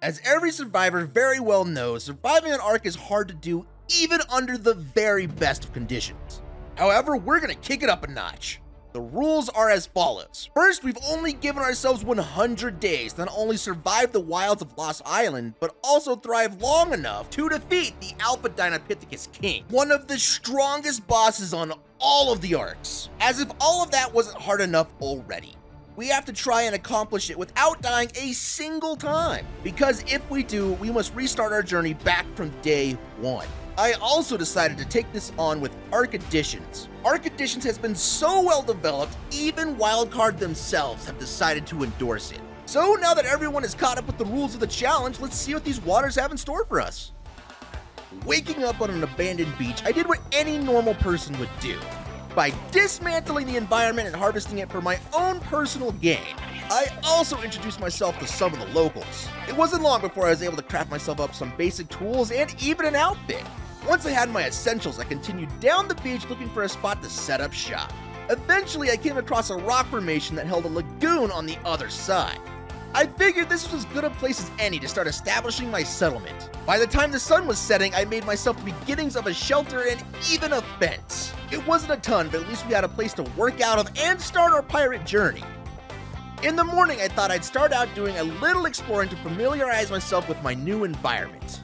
As every survivor very well knows, surviving an Ark is hard to do even under the very best of conditions. However, we're gonna kick it up a notch. The rules are as follows. First, we've only given ourselves 100 days to not only survive the wilds of Lost Island, but also thrive long enough to defeat the Alpha Dynapithecus King, one of the strongest bosses on all of the Arks. As if all of that wasn't hard enough already. We have to try and accomplish it without dying a single time, because if we do, we must restart our journey back from day one. I also decided to take this on with Ark Additions. Ark Additions has been so well developed, even Wildcard themselves have decided to endorse it. So now that everyone is caught up with the rules of the challenge, let's see what these waters have in store for us. Waking up on an abandoned beach, I did what any normal person would do. By dismantling the environment and harvesting it for my own personal gain, I also introduced myself to some of the locals. It wasn't long before I was able to craft myself up some basic tools and even an outfit. Once I had my essentials, I continued down the beach looking for a spot to set up shop. Eventually, I came across a rock formation that held a lagoon on the other side. I figured this was as good a place as any to start establishing my settlement. By the time the sun was setting, I made myself the beginnings of a shelter and even a fence. It wasn't a ton, but at least we had a place to work out of and start our pirate journey. In the morning, I thought I'd start out doing a little exploring to familiarize myself with my new environment.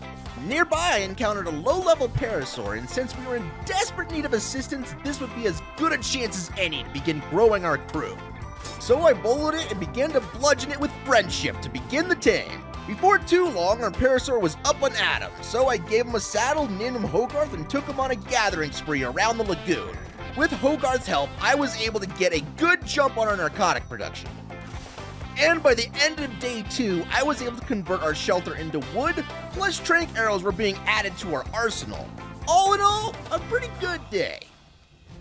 Nearby, I encountered a low-level parasaur, and since we were in desperate need of assistance, this would be as good a chance as any to begin growing our crew. So I bullied it and began to bludgeon it with friendship to begin the tame. Before too long, our parasaur was up and at him, so I gave him a saddle, named him Hogarth, and took him on a gathering spree around the lagoon. With Hogarth's help, I was able to get a good jump on our narcotic production. And by the end of day two, I was able to convert our shelter into wood, plus trike arrows were being added to our arsenal. All in all, a pretty good day.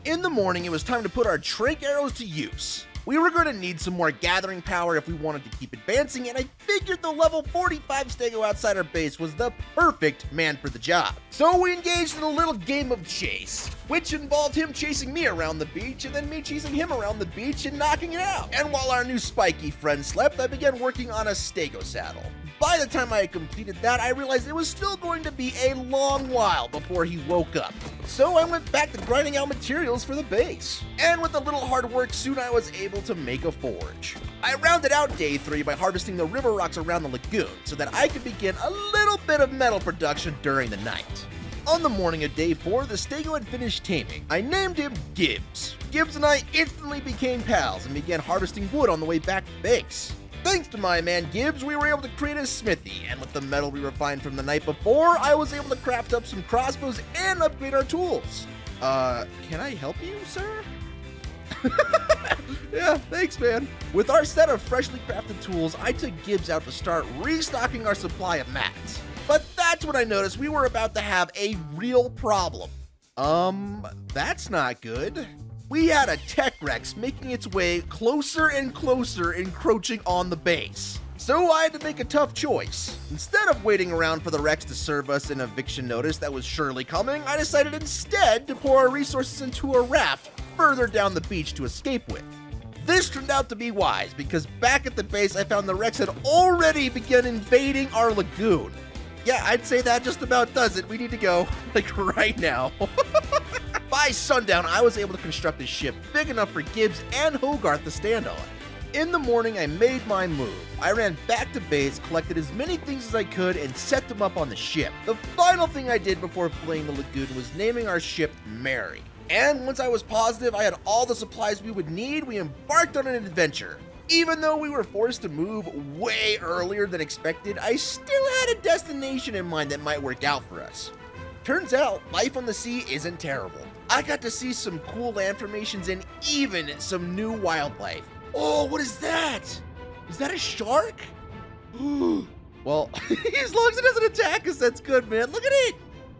In the morning, it was time to put our trike arrows to use. We were going to need some more gathering power if we wanted to keep advancing, and I figured the level 45 Stego outside our base was the perfect man for the job. So we engaged in a little game of chase, which involved him chasing me around the beach, and then me chasing him around the beach and knocking it out. And while our new spiky friend slept, I began working on a Stego saddle. By the time I had completed that, I realized it was still going to be a long while before he woke up. So I went back to grinding out materials for the base. And with a little hard work, soon I was able to make a forge. I rounded out day three by harvesting the river rocks around the lagoon so that I could begin a little bit of metal production during the night. On the morning of day four, the Stego had finished taming. I named him Gibbs. Gibbs and I instantly became pals and began harvesting wood on the way back to base. Thanks to my man Gibbs, we were able to create a smithy, and with the metal we refined from the night before, I was able to craft up some crossbows and upgrade our tools. Can I help you, sir? Yeah, thanks, man. With our set of freshly crafted tools, I took Gibbs out to start restocking our supply of mats. But that's when I noticed we were about to have a real problem. That's not good. We had a tech Rex making its way closer and closer, encroaching on the base. So I had to make a tough choice. Instead of waiting around for the Rex to serve us an eviction notice that was surely coming, I decided instead to pour our resources into a raft further down the beach to escape with. This turned out to be wise, because back at the base I found the Rex had already begun invading our lagoon. Yeah, I'd say that just about does it. We need to go, like, right now. By sundown, I was able to construct a ship big enough for Gibbs and Hogarth to stand on. In the morning, I made my move. I ran back to base, collected as many things as I could, and set them up on the ship. The final thing I did before fleeing the lagoon was naming our ship Mary. And once I was positive I had all the supplies we would need, we embarked on an adventure. Even though we were forced to move way earlier than expected, I still had a destination in mind that might work out for us. Turns out, life on the sea isn't terrible. I got to see some cool land formations and even some new wildlife. Oh, what is that? Is that a shark? Well, as long as it doesn't attack us, that's good, man. Look at it.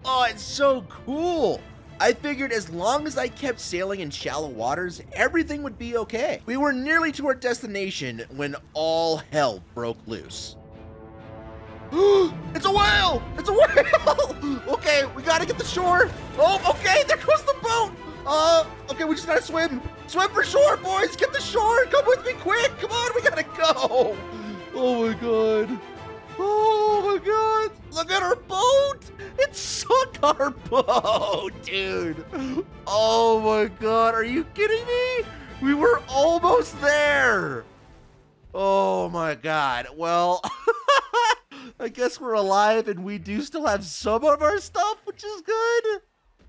Oh, it's so cool. I figured as long as I kept sailing in shallow waters, everything would be okay. We were nearly to our destination when all hell broke loose. It's a whale! It's a whale! Okay, we gotta get to shore. Oh, okay, there goes the boat! Okay, we just gotta swim. Swim for shore, boys! Get to shore! Come with me quick! Come on, we gotta go! Oh my god. Oh. Sarpo, dude. Oh my God, are you kidding me? We were almost there. Oh my God, well, I guess we're alive and we do still have some of our stuff, which is good.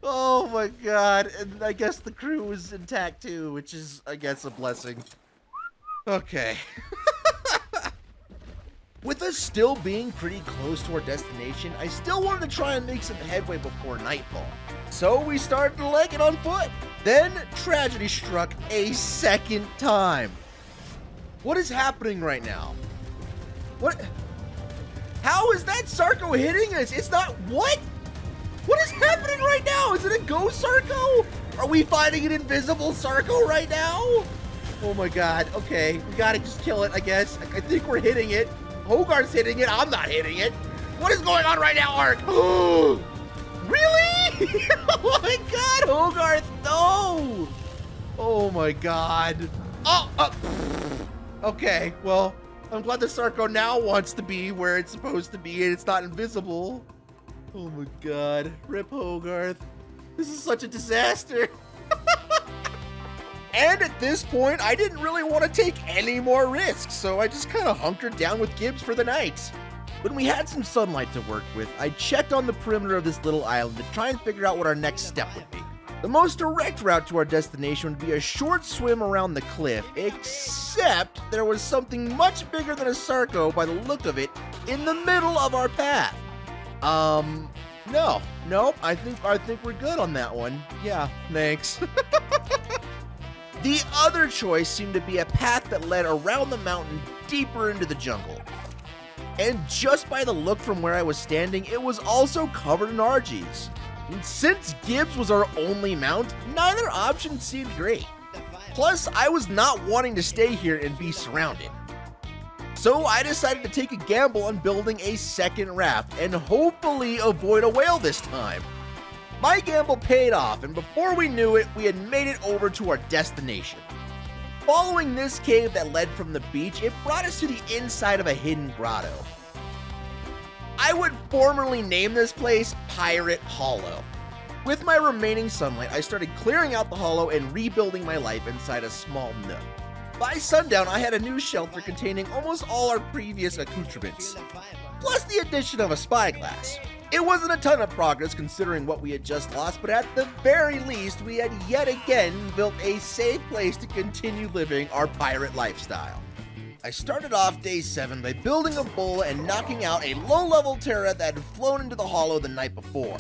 Oh my God, and I guess the crew is intact too, which is, I guess, a blessing. Okay. With us still being pretty close to our destination, I still wanted to try and make some headway before nightfall. So we started to leg it on foot. Then tragedy struck a second time. What is happening right now? What? How is that Sarco hitting us? It's not, what? What is happening right now? Is it a ghost Sarco? Are we fighting an invisible Sarco right now? Oh my God, okay. We gotta just kill it, I guess. I think we're hitting it. Hogarth's hitting it, I'm not hitting it. What is going on right now, Ark? Really? Oh my God, Hogarth, no. Oh my God. Oh, okay, well, I'm glad the Sarco now wants to be where it's supposed to be and it's not invisible. Oh my God, rip Hogarth. This is such a disaster. And at this point, I didn't really want to take any more risks, so I just kind of hunkered down with Gibbs for the night. When we had some sunlight to work with, I checked on the perimeter of this little island to try and figure out what our next step would be. The most direct route to our destination would be a short swim around the cliff, except there was something much bigger than a Sarco by the look of it in the middle of our path. No, I think we're good on that one. Yeah, thanks. The other choice seemed to be a path that led around the mountain deeper into the jungle. And just by the look from where I was standing, it was also covered in Argies. Since Gibbs was our only mount, neither option seemed great. Plus, I was not wanting to stay here and be surrounded. So I decided to take a gamble on building a second raft and hopefully avoid a whale this time. My gamble paid off, and before we knew it, we had made it over to our destination. Following this cave that led from the beach, it brought us to the inside of a hidden grotto. I would formerly name this place Pirate Hollow. With my remaining sunlight, I started clearing out the hollow and rebuilding my life inside a small nook. By sundown, I had a new shelter containing almost all our previous accoutrements, plus the addition of a spyglass. It wasn't a ton of progress considering what we had just lost, but at the very least, we had yet again built a safe place to continue living our pirate lifestyle. I started off day 7 by building a bull and knocking out a low-level Terra that had flown into the hollow the night before.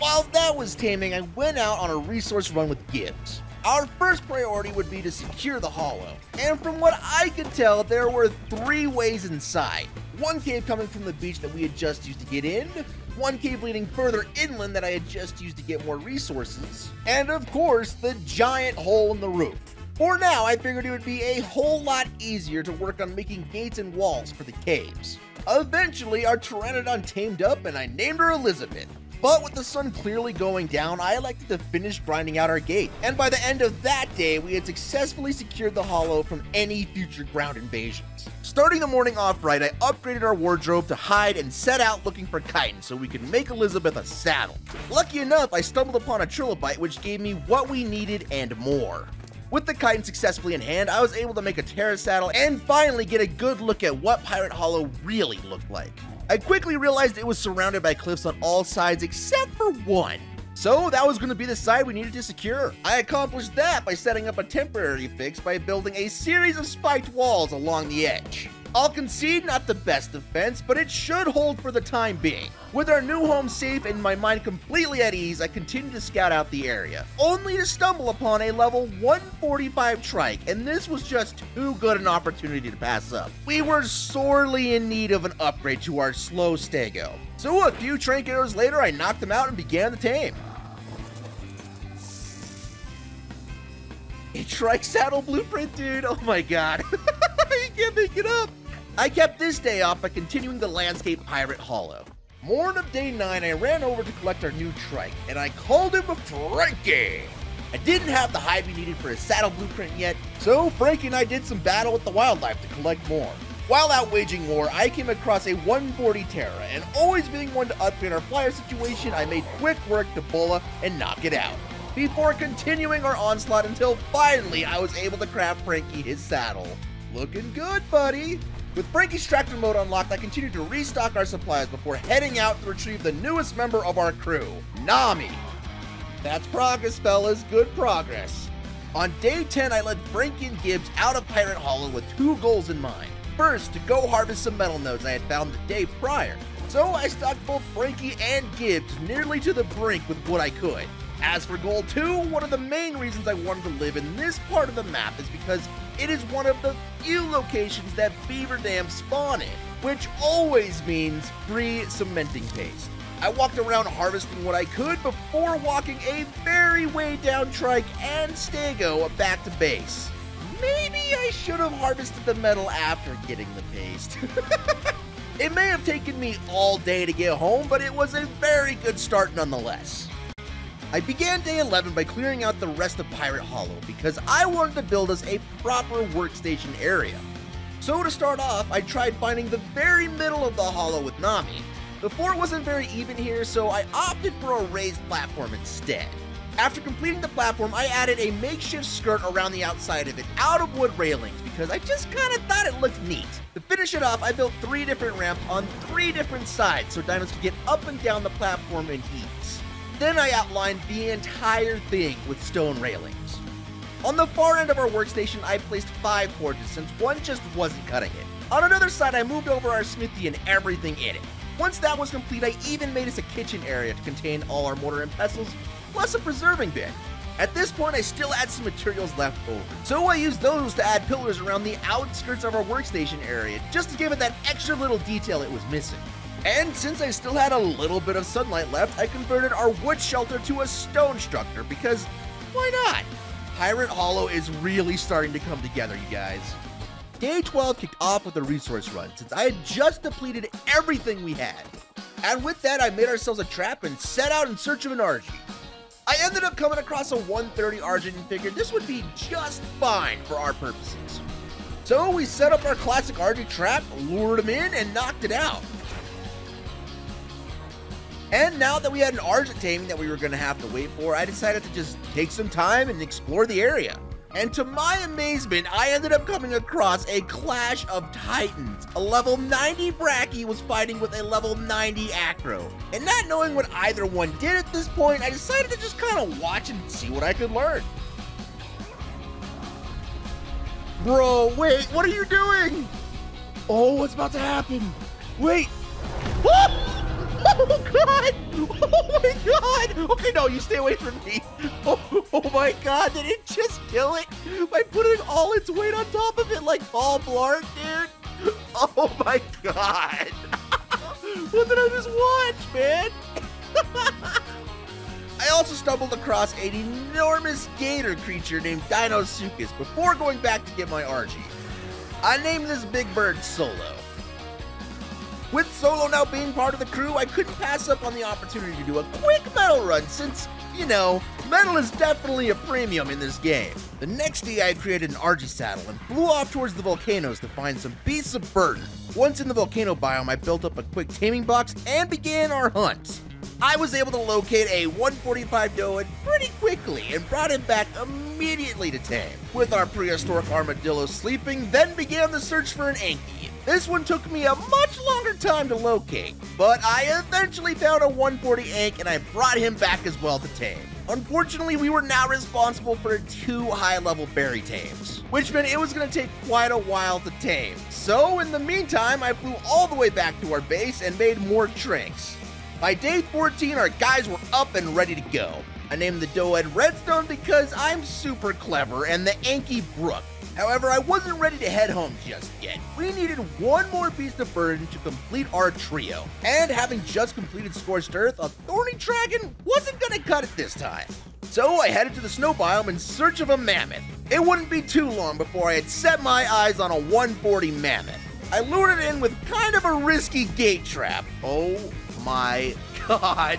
While that was taming, I went out on a resource run with Gibbs. Our first priority would be to secure the hollow, and from what I could tell, there were 3 ways inside. One cave coming from the beach that we had just used to get in, one cave leading further inland that I had just used to get more resources, and of course, the giant hole in the roof. For now, I figured it would be a whole lot easier to work on making gates and walls for the caves. Eventually, our Pteranodon tamed up and I named her Elizabeth. But with the sun clearly going down, I elected to finish grinding out our gate. And by the end of that day, we had successfully secured the hollow from any future ground invasions. Starting the morning off right, I upgraded our wardrobe to hide and set out looking for chitin so we could make Elizabeth a saddle. Lucky enough, I stumbled upon a trilobite which gave me what we needed and more. With the chitin successfully in hand, I was able to make a Terra saddle and finally get a good look at what Pirate Hollow really looked like. I quickly realized it was surrounded by cliffs on all sides except for one. So that was going to be the side we needed to secure. I accomplished that by setting up a temporary fix by building a series of spiked walls along the edge. I'll concede not the best defense, but it should hold for the time being. With our new home safe and my mind completely at ease, I continued to scout out the area, only to stumble upon a level 145 trike, and this was just too good an opportunity to pass up. We were sorely in need of an upgrade to our slow Stego. So a few trank arrows later, I knocked them out and began the tame. A trike saddle blueprint, dude, oh my God. You can't make it up. I kept this day off by continuing the landscape Pirate Hollow. Morn of day 9, I ran over to collect our new trike, and I called him Frankie. I didn't have the hide we needed for his saddle blueprint yet, so Frankie and I did some battle with the wildlife to collect more. While out waging war, I came across a 140 Terra, and always being one to up in our flyer situation, I made quick work to Bulla and knock it out, before continuing our onslaught until finally I was able to craft Frankie his saddle. Looking good, buddy! With Frankie's tractor mode unlocked, I continued to restock our supplies before heading out to retrieve the newest member of our crew, Nami. That's progress, fellas, good progress. On day 10, I led Frankie and Gibbs out of Pirate Hollow with two goals in mind. First, to go harvest some metal nodes I had found the day prior, so I stocked both Frankie and Gibbs nearly to the brink with what I could. As for goal 2, one of the main reasons I wanted to live in this part of the map is because it is one of the few locations that beaver dams spawn in, which always means free cementing paste. I walked around harvesting what I could before walking a very way down Trike and Stego back to base. Maybe I should have harvested the metal after getting the paste. It may have taken me all day to get home, but it was a very good start nonetheless. I began day 11 by clearing out the rest of Pirate Hollow because I wanted to build us a proper workstation area. So to start off, I tried finding the very middle of the hollow with Nami. The floor wasn't very even here, so I opted for a raised platform instead. After completing the platform, I added a makeshift skirt around the outside of it out of wood railings because I just kinda thought it looked neat. To finish it off, I built 3 different ramps on 3 different sides so dinos could get up and down the platform in ease. Then I outlined the entire thing with stone railings. On the far end of our workstation, I placed 5 forges since one just wasn't cutting it. On another side, I moved over our smithy and everything in it. Once that was complete, I even made us a kitchen area to contain all our mortar and pestles, plus a preserving bin. At this point, I still had some materials left over, so I used those to add pillars around the outskirts of our workstation area just to give it that extra little detail it was missing. And since I still had a little bit of sunlight left, I converted our wood shelter to a stone structure because why not? Pirate Hollow is really starting to come together, you guys. Day 12 kicked off with a resource run since I had just depleted everything we had. And with that, I made ourselves a trap and set out in search of an Argy. I ended up coming across a 130 Argent and figured this would be just fine for our purposes. So we set up our classic Argy trap, lured him in, and knocked it out. And now that we had an Argent taming that we were going to have to wait for, I decided to just take some time and explore the area. And to my amazement, I ended up coming across a clash of titans. A level 90 Bracky was fighting with a level 90 Acro. And not knowing what either one did at this point, I decided to just kind of watch and see what I could learn. Bro, wait, what are you doing? Oh, what's about to happen? Wait. Ah! Oh god! Oh my god! Okay, no, you stay away from me. Oh my god, did it just kill it by putting all its weight on top of it like Paul Blart, dude? Oh my god! What did I just watch, man? I also stumbled across an enormous gator creature named Deinosuchus before going back to get my Argy. I named this big bird Solo. With Solo now being part of the crew, I couldn't pass up on the opportunity to do a quick metal run since, you know, metal is definitely a premium in this game. The next day, I created an Argy saddle and flew off towards the volcanoes to find some beasts of burden. Once in the volcano biome, I built up a quick taming box and began our hunt. I was able to locate a 145 Doan pretty quickly and brought him back immediately to tame. With our prehistoric armadillo sleeping, then began the search for an Anky. This one took me a much longer time to locate, but I eventually found a 140 Ank and I brought him back as well to tame. Unfortunately, we were now responsible for 2 high-level berry tames, which meant it was going to take quite a while to tame. So in the meantime, I flew all the way back to our base and made more tricks. By day 14, our guys were up and ready to go. I named the Doed Redstone because I'm super clever and the Anky Brook. However, I wasn't ready to head home just yet. We needed one more beast of burden to complete our trio. And having just completed Scorched Earth, a thorny dragon wasn't gonna cut it this time. So I headed to the snow biome in search of a mammoth. It wouldn't be too long before I had set my eyes on a 140 mammoth. I lured it in with kind of a risky gate trap. Oh my god.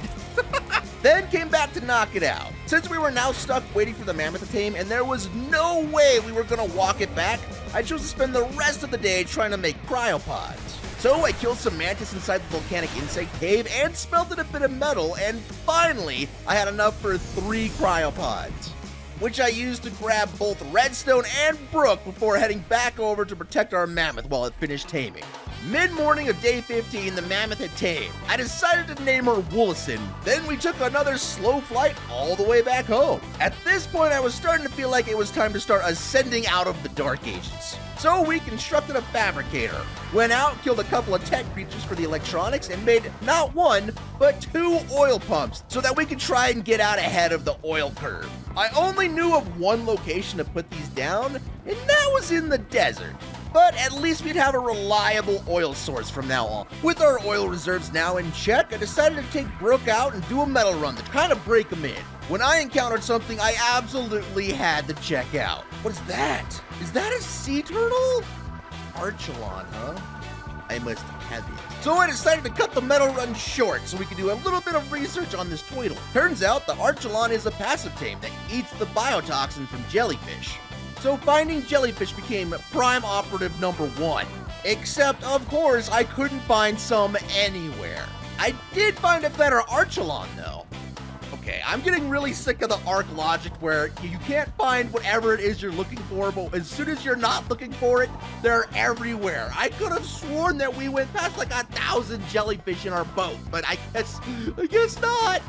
Then came back to knock it out. Since we were now stuck waiting for the mammoth to tame and there was no way we were gonna walk it back, I chose to spend the rest of the day trying to make cryopods. So I killed some mantis inside the volcanic insect cave and smelted a bit of metal, and finally I had enough for 3 cryopods, which I used to grab both Redstone and Brook before heading back over to protect our mammoth while it finished taming. Mid-morning of day 15, the mammoth had tamed. I decided to name her Woolison, then we took another slow flight all the way back home. At this point, I was starting to feel like it was time to start ascending out of the Dark Ages. So we constructed a fabricator, went out, killed a couple of tech creatures for the electronics, and made not 1, but 2 oil pumps so that we could try and get out ahead of the oil curve. I only knew of 1 location to put these down, and that was in the desert. But at least we'd have a reliable oil source from now on. With our oil reserves now in check, I decided to take Brooke out and do a metal run to kind of break him in. When I encountered something, I absolutely had to check out. What is that? Is that a sea turtle? Archelon, huh? I must have it. So I decided to cut the metal run short so we could do a little bit of research on this Tweedle. Turns out the Archelon is a passive tame that eats the biotoxin from jellyfish. So finding jellyfish became prime operative number 1. Except, of course, I couldn't find some anywhere. I did find a better Archelon, though. Okay, I'm getting really sick of the Ark logic where you can't find whatever it is you're looking for, but as soon as you're not looking for it, they're everywhere. I could have sworn that we went past like 1,000 jellyfish in our boat, but I guess not.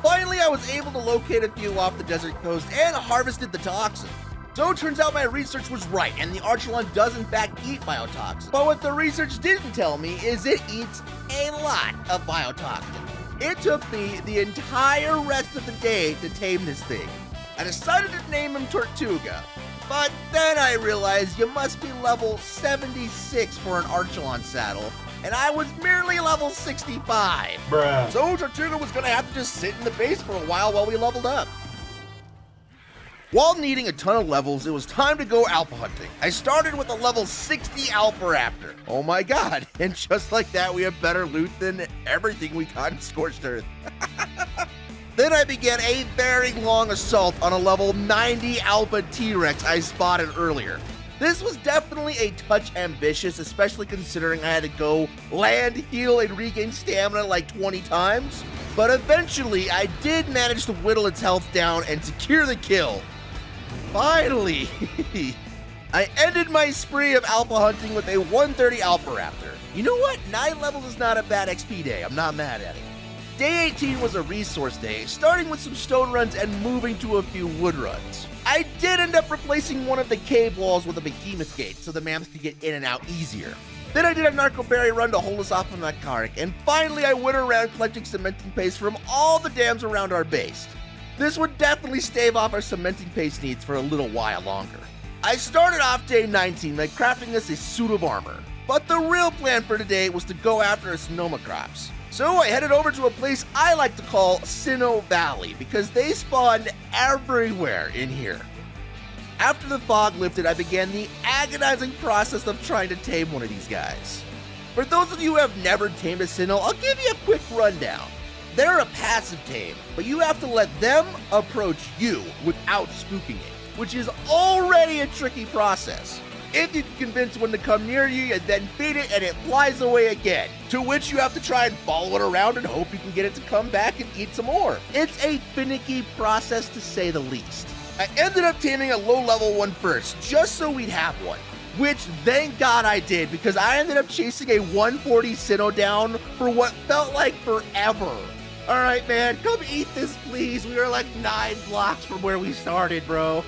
Finally, I was able to locate a few off the desert coast and harvested the toxin. So it turns out my research was right, and the Archelon does in fact eat biotoxin. But what the research didn't tell me is it eats a lot of biotoxin. It took me the entire rest of the day to tame this thing. I decided to name him Tortuga, but then I realized you must be level 76 for an Archelon saddle, and I was merely level 65. Bruh. So Tortuga was gonna have to just sit in the base for a while we leveled up. While needing a ton of levels, it was time to go alpha hunting. I started with a level 60 alpha raptor. Oh my god, and just like that, we have better loot than everything we caught in Scorched Earth. Then I began a very long assault on a level 90 alpha T-Rex I spotted earlier. This was definitely a touch ambitious, especially considering I had to go land, heal, and regain stamina like 20 times. But eventually, I did manage to whittle its health down and secure the kill. Finally, I ended my spree of alpha hunting with a 130 alpha raptor. You know what? 9 levels is not a bad XP day. I'm not mad at it. Day 18 was a resource day, starting with some stone runs and moving to a few wood runs. I did end up replacing one of the cave walls with a behemoth gate so the mammoths could get in and out easier. Then I did a narcoberry run to hold us off on narcotic, and finally I went around collecting cementing paste from all the dams around our base. This would definitely stave off our cementing paste needs for a little while longer. I started off day 19 by crafting us a suit of armor, but the real plan for today was to go after our Sonoma crops. So I headed over to a place I like to call Sinnoh Valley because they spawned everywhere in here. After the fog lifted, I began the agonizing process of trying to tame one of these guys. For those of you who have never tamed a Sinnoh, I'll give you a quick rundown. They're a passive tame, but you have to let them approach you without spooking it, which is already a tricky process. If you can convince one to come near you, you then feed it and it flies away again, to which you have to try and follow it around and hope you can get it to come back and eat some more. It's a finicky process to say the least. I ended up taming a low level one first, just so we'd have one, which thank God I did because I ended up chasing a 140 Sinnoh down for what felt like forever. All right, man, come eat this, please. We were like 9 blocks from where we started, bro.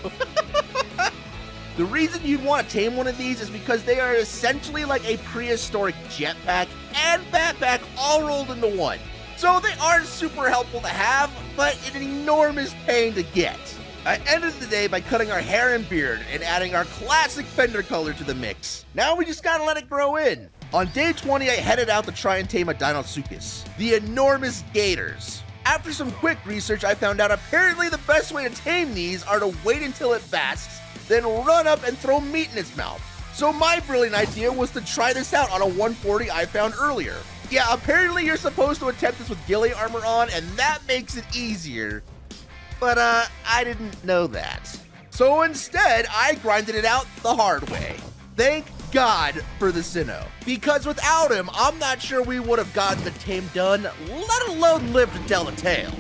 The reason you'd want to tame one of these is because they are essentially like a prehistoric jetpack and backpack all rolled into one. So they aren't super helpful to have, but an enormous pain to get. I ended the day by cutting our hair and beard and adding our classic fender color to the mix. Now we just gotta let it grow in. On day 20, I headed out to try and tame a Deinosuchus, the enormous gators. After some quick research, I found out apparently the best way to tame these are to wait until it fasts, then run up and throw meat in its mouth. So my brilliant idea was to try this out on a 140 I found earlier. Yeah, apparently you're supposed to attempt this with ghillie armor on, and that makes it easier. But I didn't know that. So instead, I grinded it out the hard way. Thank God for the Sinnoh, because without him, I'm not sure we would have gotten the tame done, let alone lived to tell the tale.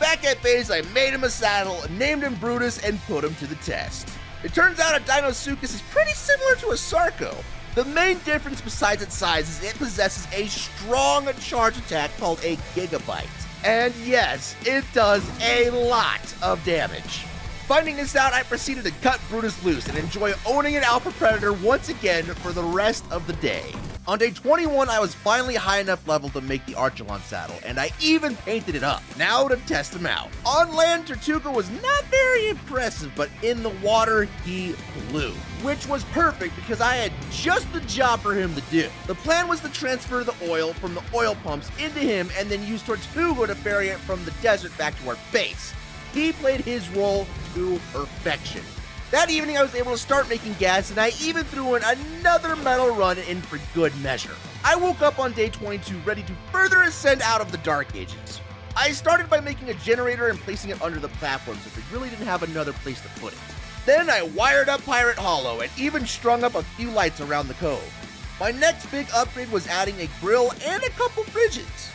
Back at base, I made him a saddle, named him Brutus, and put him to the test. It turns out a Deinosuchus is pretty similar to a Sarco. The main difference besides its size is it possesses a strong charge attack called a Gigabyte. And yes, it does a lot of damage. Finding this out, I proceeded to cut Brutus loose and enjoy owning an alpha predator once again for the rest of the day. On day 21, I was finally high enough level to make the Archelon saddle, and I even painted it up, now to test him out. On land, Tortuga was not very impressive, but in the water, he blew, which was perfect because I had just the job for him to do. The plan was to transfer the oil from the oil pumps into him and then use Tortuga to ferry it from the desert back to our base. He played his role to perfection. That evening, I was able to start making gas, and I even threw in another metal run in for good measure. I woke up on day 22 ready to further ascend out of the Dark Ages. I started by making a generator and placing it under the platform since I really didn't have another place to put it. Then I wired up Pirate Hollow and even strung up a few lights around the cove. My next big upgrade was adding a grill and a couple fridges.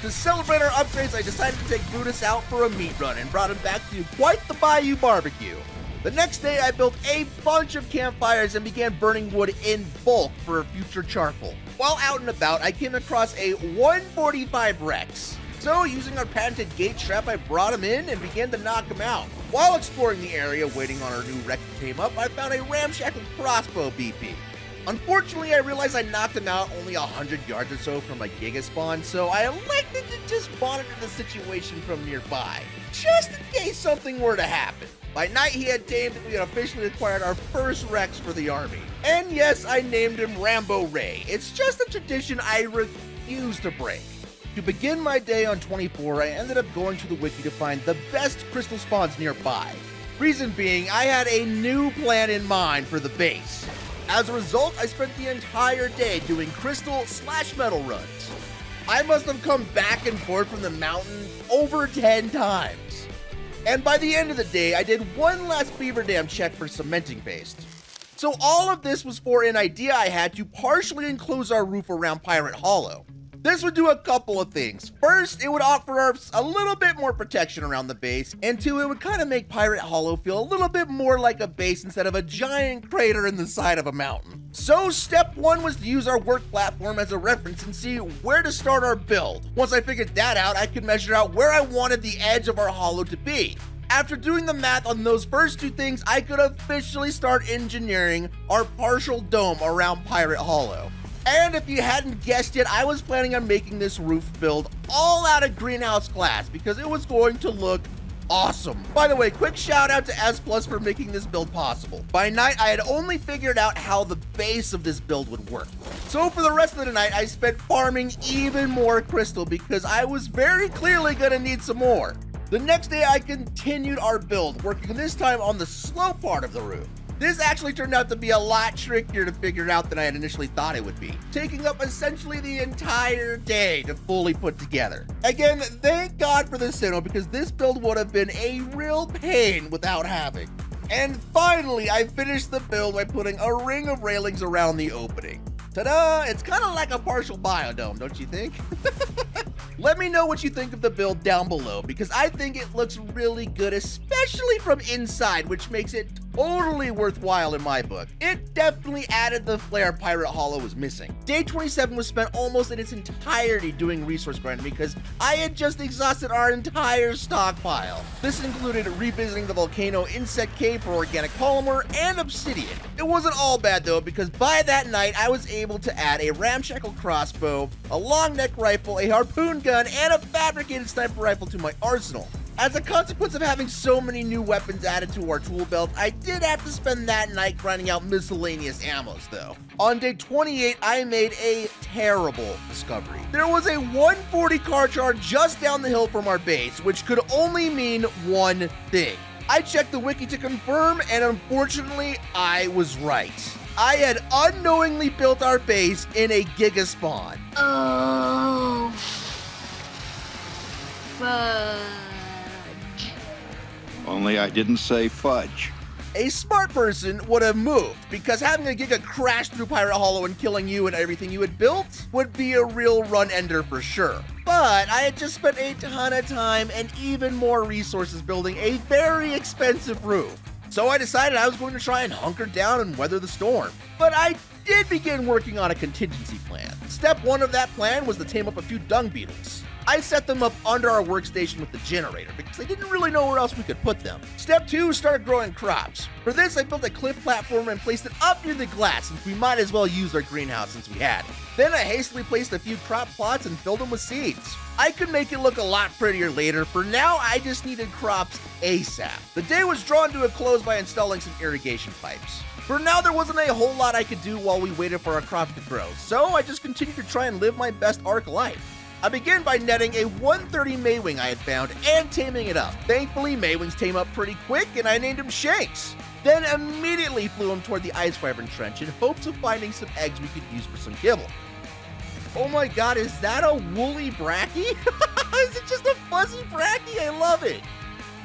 To celebrate our upgrades, I decided to take Brutus out for a meat run and brought him back to quite the Bayou barbecue. The next day, I built a bunch of campfires and began burning wood in bulk for a future charcoal. While out and about, I came across a 145 Rex. So, using our patented gate trap, I brought him in and began to knock him out. While exploring the area, waiting on our new Rex to tame up, I found a ramshackle crossbow BP. Unfortunately, I realized I knocked him out only 100 yards or so from a Giga spawn, so I elected to just monitor the situation from nearby, just in case something were to happen. By night, he had tamed and we had officially acquired our first Rex for the army. And yes, I named him Rambo Ray. It's just a tradition I refuse to break. To begin my day on 24, I ended up going to the wiki to find the best crystal spawns nearby. Reason being, I had a new plan in mind for the base. As a result, I spent the entire day doing crystal/metal runs. I must have come back and forth from the mountain over 10 times. And by the end of the day, I did one last beaver dam check for cementing paste. So all of this was for an idea I had to partially enclose our roof around Pirate Hollow. This would do a couple of things. First, it would offer us a little bit more protection around the base, and two, it would kind of make Pirate Hollow feel a little bit more like a base instead of a giant crater in the side of a mountain. So step one was to use our work platform as a reference and see where to start our build. Once I figured that out, I could measure out where I wanted the edge of our hollow to be. After doing the math on those first two things, I could officially start engineering our partial dome around Pirate Hollow. And if you hadn't guessed it, I was planning on making this roof build all out of greenhouse glass because it was going to look awesome. By the way, quick shout out to S+ for making this build possible. By night, I had only figured out how the base of this build would work. So for the rest of the night, I spent farming even more crystal because I was very clearly gonna need some more. The next day, I continued our build, working this time on the slow part of the roof. This actually turned out to be a lot trickier to figure out than I had initially thought it would be, taking up essentially the entire day to fully put together. Again, thank God for the Sinnoh because this build would have been a real pain without having. And finally, I finished the build by putting a ring of railings around the opening. Ta-da! It's kind of like a partial biodome, don't you think? Let me know what you think of the build down below, because I think it looks really good, especially from inside, which makes it totally worthwhile in my book. It definitely added the flair Pirate Hollow was missing. Day 27 was spent almost in its entirety doing resource grinding because I had just exhausted our entire stockpile. This included revisiting the volcano insect cave for organic polymer and obsidian. It wasn't all bad though, because by that night I was able to add a ramshackle crossbow, a long neck rifle, a harpoon gun, and a fabricated sniper rifle to my arsenal. As a consequence of having so many new weapons added to our tool belt, I did have to spend that night grinding out miscellaneous ammos though. On day 28, I made a terrible discovery. There was a 140 car charge just down the hill from our base, which could only mean one thing. I checked the wiki to confirm, and unfortunately, I was right. I had unknowingly built our base in a Giga spawn. Oh. Fudge. Only I didn't say fudge. A smart person would have moved, because having a Giga crash through Pirate Hollow and killing you and everything you had built would be a real run-ender for sure. But I had just spent a ton of time and even more resources building a very expensive roof. So I decided I was going to try and hunker down and weather the storm. But I did begin working on a contingency plan. Step one of that plan was to tame up a few dung beetles. I set them up under our workstation with the generator because I didn't really know where else we could put them. Step two, start growing crops. For this, I built a cliff platform and placed it up near the glass since we might as well use our greenhouse since we had it. Then I hastily placed a few crop plots and filled them with seeds. I could make it look a lot prettier later. For now, I just needed crops ASAP. The day was drawn to a close by installing some irrigation pipes. For now, there wasn't a whole lot I could do while we waited for our crops to grow, so I just continued to try and live my best Ark life. I began by netting a 130 Maywing I had found and taming it up. Thankfully, Maywings tame up pretty quick and I named him Shanks. Then immediately flew him toward the Ice Wyvern Trench in hopes of finding some eggs we could use for some kibble. Oh my god, is that a woolly Bracky? Is it just a fuzzy Bracky? I love it.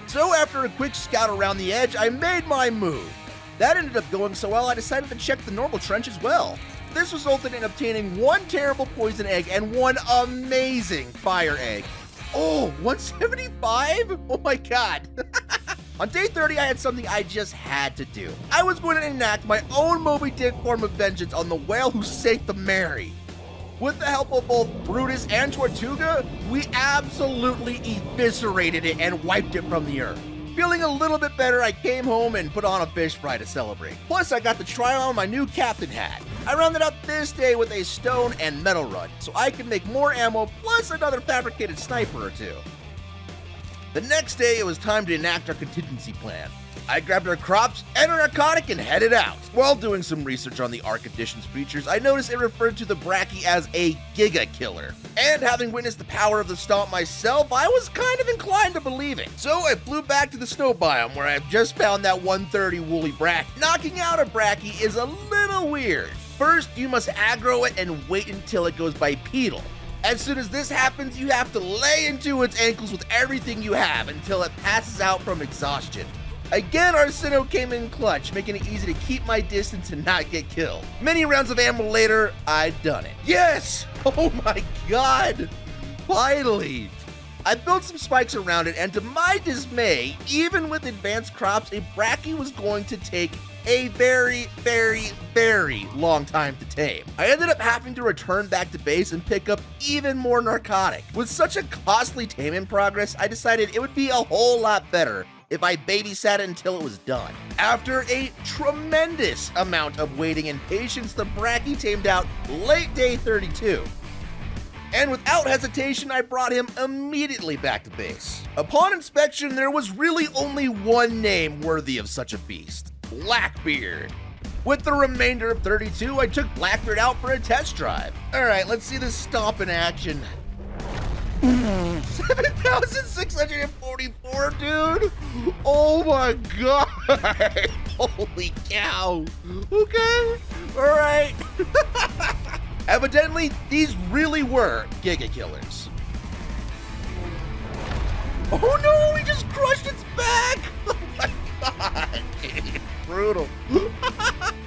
So after a quick scout around the edge, I made my move. That ended up going so well, I decided to check the normal trench as well. This resulted in obtaining one terrible poison egg and one amazing fire egg. Oh, 175? Oh my god. On day 30, I had something I just had to do. I was going to enact my own Moby Dick form of vengeance on the whale who sank the Mary. With the help of both Brutus and Tortuga, we absolutely eviscerated it and wiped it from the earth. Feeling a little bit better, I came home and put on a fish fry to celebrate. Plus, I got to try on my new captain hat. I rounded out this day with a stone and metal run, so I could make more ammo plus another fabricated sniper or two. The next day, it was time to enact our contingency plan. I grabbed our crops and our narcotic and headed out. While doing some research on the Ark Additions creatures, I noticed it referred to the Bracky as a Giga Killer. And having witnessed the power of the stomp myself, I was kind of inclined to believe it. So I flew back to the snow biome where I have just found that 130 woolly Bracky. Knocking out a Bracky is a little weird. First, you must aggro it and wait until it goes bipedal. As soon as this happens, you have to lay into its ankles with everything you have until it passes out from exhaustion. Again, Arsino came in clutch, making it easy to keep my distance and not get killed. Many rounds of ammo later, I'd done it. Yes! Oh my god! Finally! I built some spikes around it, and to my dismay, even with advanced crops, a Bracky was going to take a very long time to tame. I ended up having to return back to base and pick up even more narcotic. With such a costly tame in progress, I decided it would be a whole lot better if I babysat it until it was done. After a tremendous amount of waiting and patience, the Bracky tamed out late day 32. And without hesitation, I brought him immediately back to base. Upon inspection, there was really only one name worthy of such a beast: Blackbeard. With the remainder of 32, I took Blackbeard out for a test drive. All right, let's see this stomp in action. 7,644, dude! Oh my god! Holy cow! Okay, alright. Evidently, these really were Giga Killers. Oh no, we just crushed its back! Oh my god! Brutal.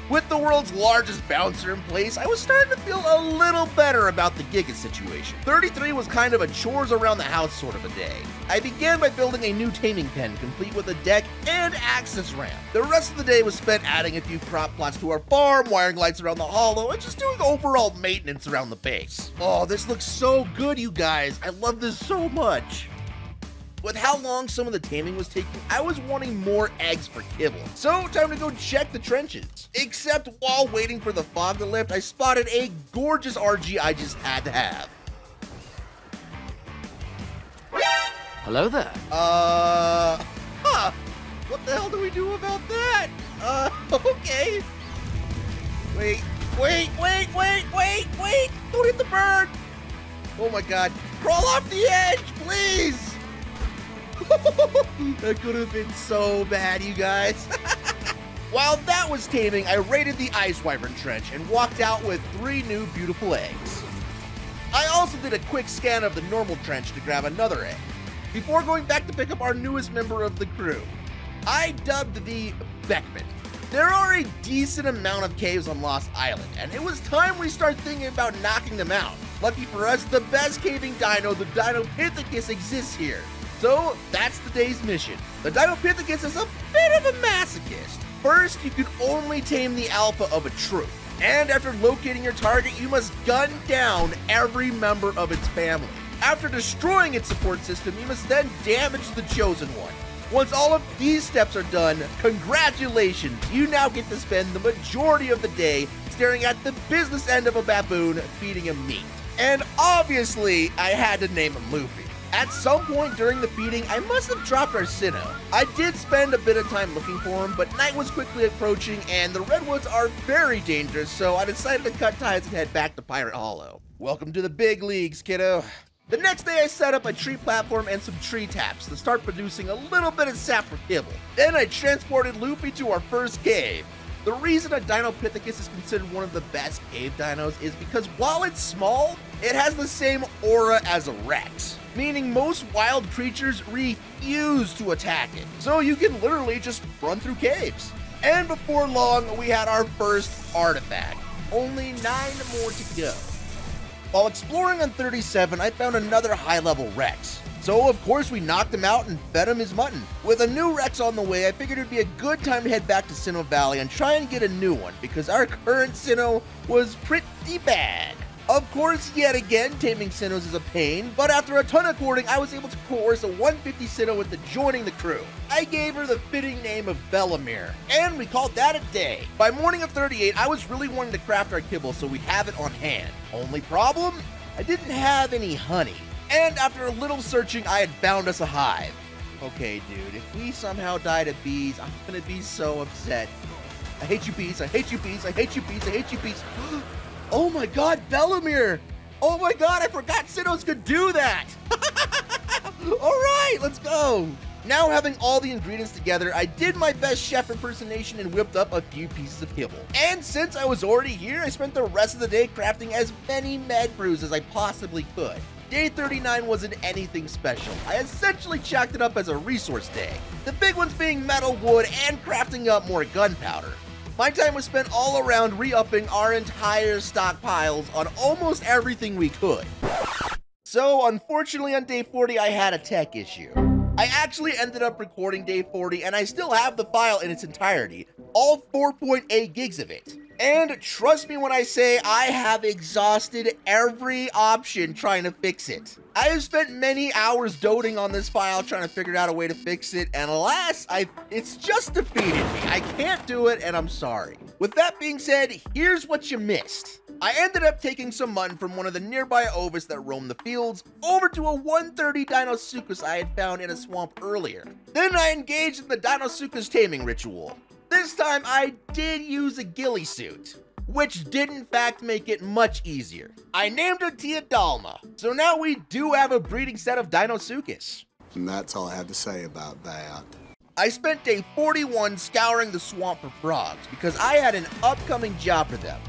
With the world's largest bouncer in place, I was starting to feel a little better about the Giga situation. 33 was kind of a chores around the house sort of a day. I began by building a new taming pen, complete with a deck and access ramp. The rest of the day was spent adding a few crop plots to our farm, wiring lights around the hollow, and just doing overall maintenance around the base. Oh, this looks so good, you guys. I love this so much. With how long some of the taming was taking, I was wanting more eggs for kibble. So, time to go check the trenches. Except while waiting for the fog to lift, I spotted a gorgeous RG I just had to have. Hello there. What the hell do we do about that? Okay. Wait. Don't hit the bird. Oh my god. Crawl off the edge, please. That could have been so bad, you guys. While that was taming, I raided the Ice Wyvern Trench and walked out with 3 new beautiful eggs. I also did a quick scan of the normal trench to grab another egg, before going back to pick up our newest member of the crew, I dubbed the Beckman. There are a decent amount of caves on Lost Island, and it was time we start thinking about knocking them out. Lucky for us, the best caving dino, the Dinopithecus, exists here. So that's today's mission. The Dinopithecus is a bit of a masochist. First, you can only tame the alpha of a troop, and after locating your target, you must gun down every member of its family. After destroying its support system, you must then damage the chosen one. Once all of these steps are done, congratulations! You now get to spend the majority of the day staring at the business end of a baboon feeding him meat. And obviously, I had to name him Luffy. At some point during the feeding, I must have dropped Arsino. I did spend a bit of time looking for him, but night was quickly approaching and the redwoods are very dangerous, so I decided to cut ties and head back to Pirate Hollow. Welcome to the big leagues, kiddo. The next day I set up a tree platform and some tree taps to start producing a little bit of sap for kibble. Then I transported Luffy to our first cave. The reason a Dinopithecus is considered one of the best cave dinos is because while it's small, it has the same aura as a Rex, meaning most wild creatures refuse to attack it. So you can literally just run through caves. And before long, we had our first artifact. Only 9 more to go. While exploring on 37, I found another high-level Rex. So of course we knocked him out and fed him his mutton. With a new Rex on the way, I figured it'd be a good time to head back to Sinnoh Valley and try and get a new one, because our current Sinnoh was pretty bad. Of course, yet again, taming Sinnohs is a pain, but after a ton of courting, I was able to coerce a 150 Sinnoh into joining the crew. I gave her the fitting name of Bellamere, and we called that a day. By morning of 38, I was really wanting to craft our kibble so we have it on hand. Only problem? I didn't have any honey. And after a little searching, I had found us a hive. Okay, dude, if we somehow died of bees, I'm gonna be so upset. I hate you bees, I hate you bees, I hate you bees, I hate you bees. Oh my god, Bellamere! Oh my god, I forgot Sinnohs could do that! Alright, let's go! Now having all the ingredients together, I did my best chef impersonation and whipped up a few pieces of kibble. And since I was already here, I spent the rest of the day crafting as many med brews as I possibly could. Day 39 wasn't anything special. I essentially chalked it up as a resource day. The big ones being metal, wood, and crafting up more gunpowder. My time was spent all around re-upping our entire stockpiles on almost everything we could. So unfortunately on day 40, I had a tech issue. I actually ended up recording day 40 and I still have the file in its entirety, all 4.8 gigs of it. And trust me when I say I have exhausted every option trying to fix it. I have spent many hours doting on this file trying to figure out a way to fix it, and alas, it's just defeated me. I can't do it, and I'm sorry. With that being said, here's what you missed. I ended up taking some mutton from one of the nearby ovis that roamed the fields over to a 130 Deinosuchus I had found in a swamp earlier. Then I engaged in the Deinosuchus taming ritual. This time, I did use a ghillie suit, which did in fact make it much easier. I named her Tia Dalma, so now we do have a breeding set of Deinosuchus. And that's all I have to say about that. I spent day 41 scouring the swamp for frogs because I had an upcoming job for them.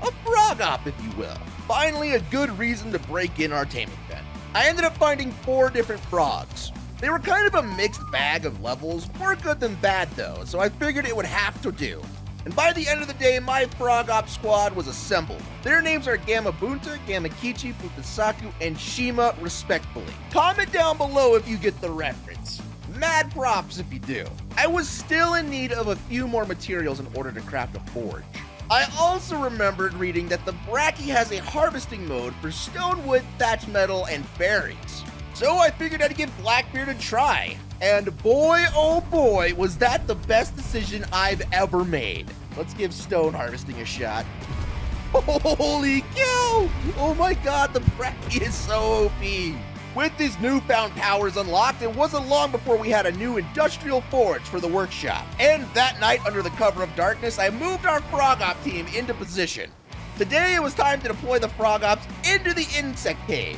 A frog op, if you will. Finally, a good reason to break in our taming pen. I ended up finding 4 different frogs. They were kind of a mixed bag of levels, more good than bad though, so I figured it would have to do. And by the end of the day, my frog op squad was assembled. Their names are Gamabunta, Gamakichi, Putasaku, and Shima, respectfully. Comment down below if you get the reference. Mad props if you do. I was still in need of a few more materials in order to craft a forge. I also remembered reading that the Bracky has a harvesting mode for stone wood, thatch metal, and berries. So I figured I'd give Blackbeard a try. And boy, oh boy, was that the best decision I've ever made. Let's give stone harvesting a shot. Holy cow! Oh my god, the Bracky is so OP. With these newfound powers unlocked, it wasn't long before we had a new industrial forge for the workshop. And that night, under the cover of darkness, I moved our frog op team into position. Today, it was time to deploy the frog ops into the insect cave.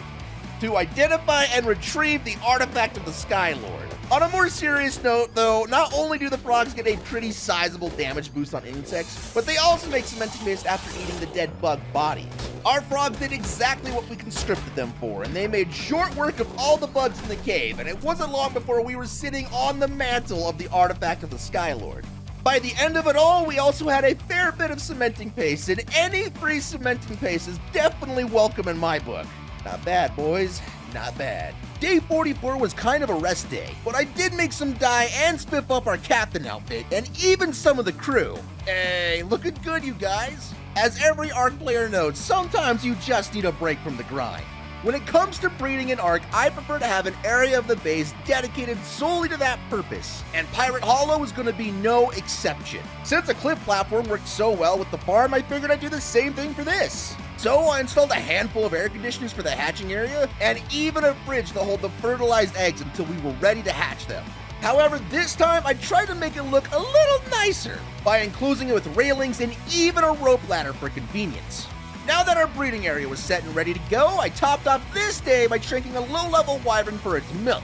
to identify and retrieve the artifact of the Sky Lord. On a more serious note, though, not only do the frogs get a pretty sizable damage boost on insects, but they also make cemented mist after eating the dead bug bodies. Our frogs did exactly what we conscripted them for, and they made short work of all the bugs in the cave, and it wasn't long before we were sitting on the mantle of the artifact of the Sky Lord. By the end of it all, we also had a fair bit of cementing paste, and any free cementing paste is definitely welcome in my book. Not bad, boys. Not bad. Day 44 was kind of a rest day, but I did make some dye and spiff up our captain outfit, and even some of the crew. Hey, looking good, you guys. As every Ark player knows, sometimes you just need a break from the grind. When it comes to breeding in Ark, I prefer to have an area of the base dedicated solely to that purpose, and Pirate Hollow is going to be no exception. Since the cliff platform worked so well with the farm, I figured I'd do the same thing for this. So I installed a handful of air conditioners for the hatching area, and even a fridge to hold the fertilized eggs until we were ready to hatch them. However, this time I tried to make it look a little nicer by enclosing it with railings and even a rope ladder for convenience. Now that our breeding area was set and ready to go, I topped off this day by drinking a low-level wyvern for its milk.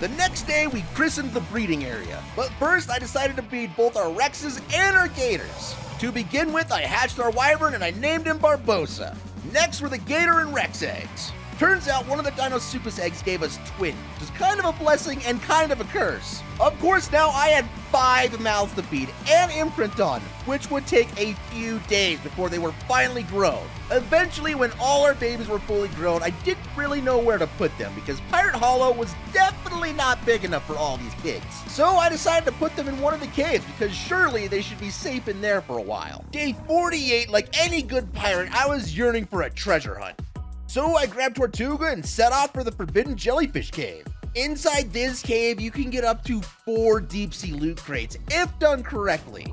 The next day, we christened the breeding area, but first I decided to breed both our rexes and our gators. To begin with, I hatched our wyvern and I named him Barbossa. Next were the gator and rex eggs. Turns out one of the Deinosuchus eggs gave us twins, which is kind of a blessing and kind of a curse. Of course, now I had 5 mouths to feed and imprint on, which would take a few days before they were finally grown. Eventually, when all our babies were fully grown, I didn't really know where to put them because Pirate Hollow was definitely not big enough for all these pigs. So I decided to put them in one of the caves because surely they should be safe in there for a while. Day 48, like any good pirate, I was yearning for a treasure hunt. So I grabbed Tortuga and set off for the Forbidden Jellyfish Cave. Inside this cave, you can get up to 4 deep-sea loot crates, if done correctly.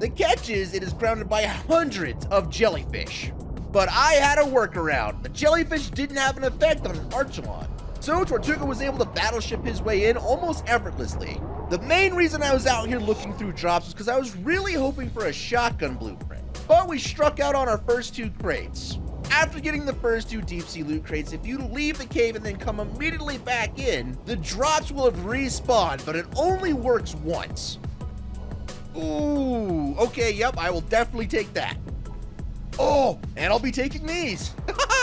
The catch is it is surrounded by hundreds of jellyfish. But I had a workaround. The jellyfish didn't have an effect on an Archelon, so Tortuga was able to battleship his way in almost effortlessly. The main reason I was out here looking through drops was because I was really hoping for a shotgun blueprint, but we struck out on our first 2 crates. After getting the first 2 deep-sea loot crates, if you leave the cave and then come immediately back in, the drops will have respawned, but it only works once. Ooh, okay, yep, I will definitely take that. Oh, and I'll be taking these.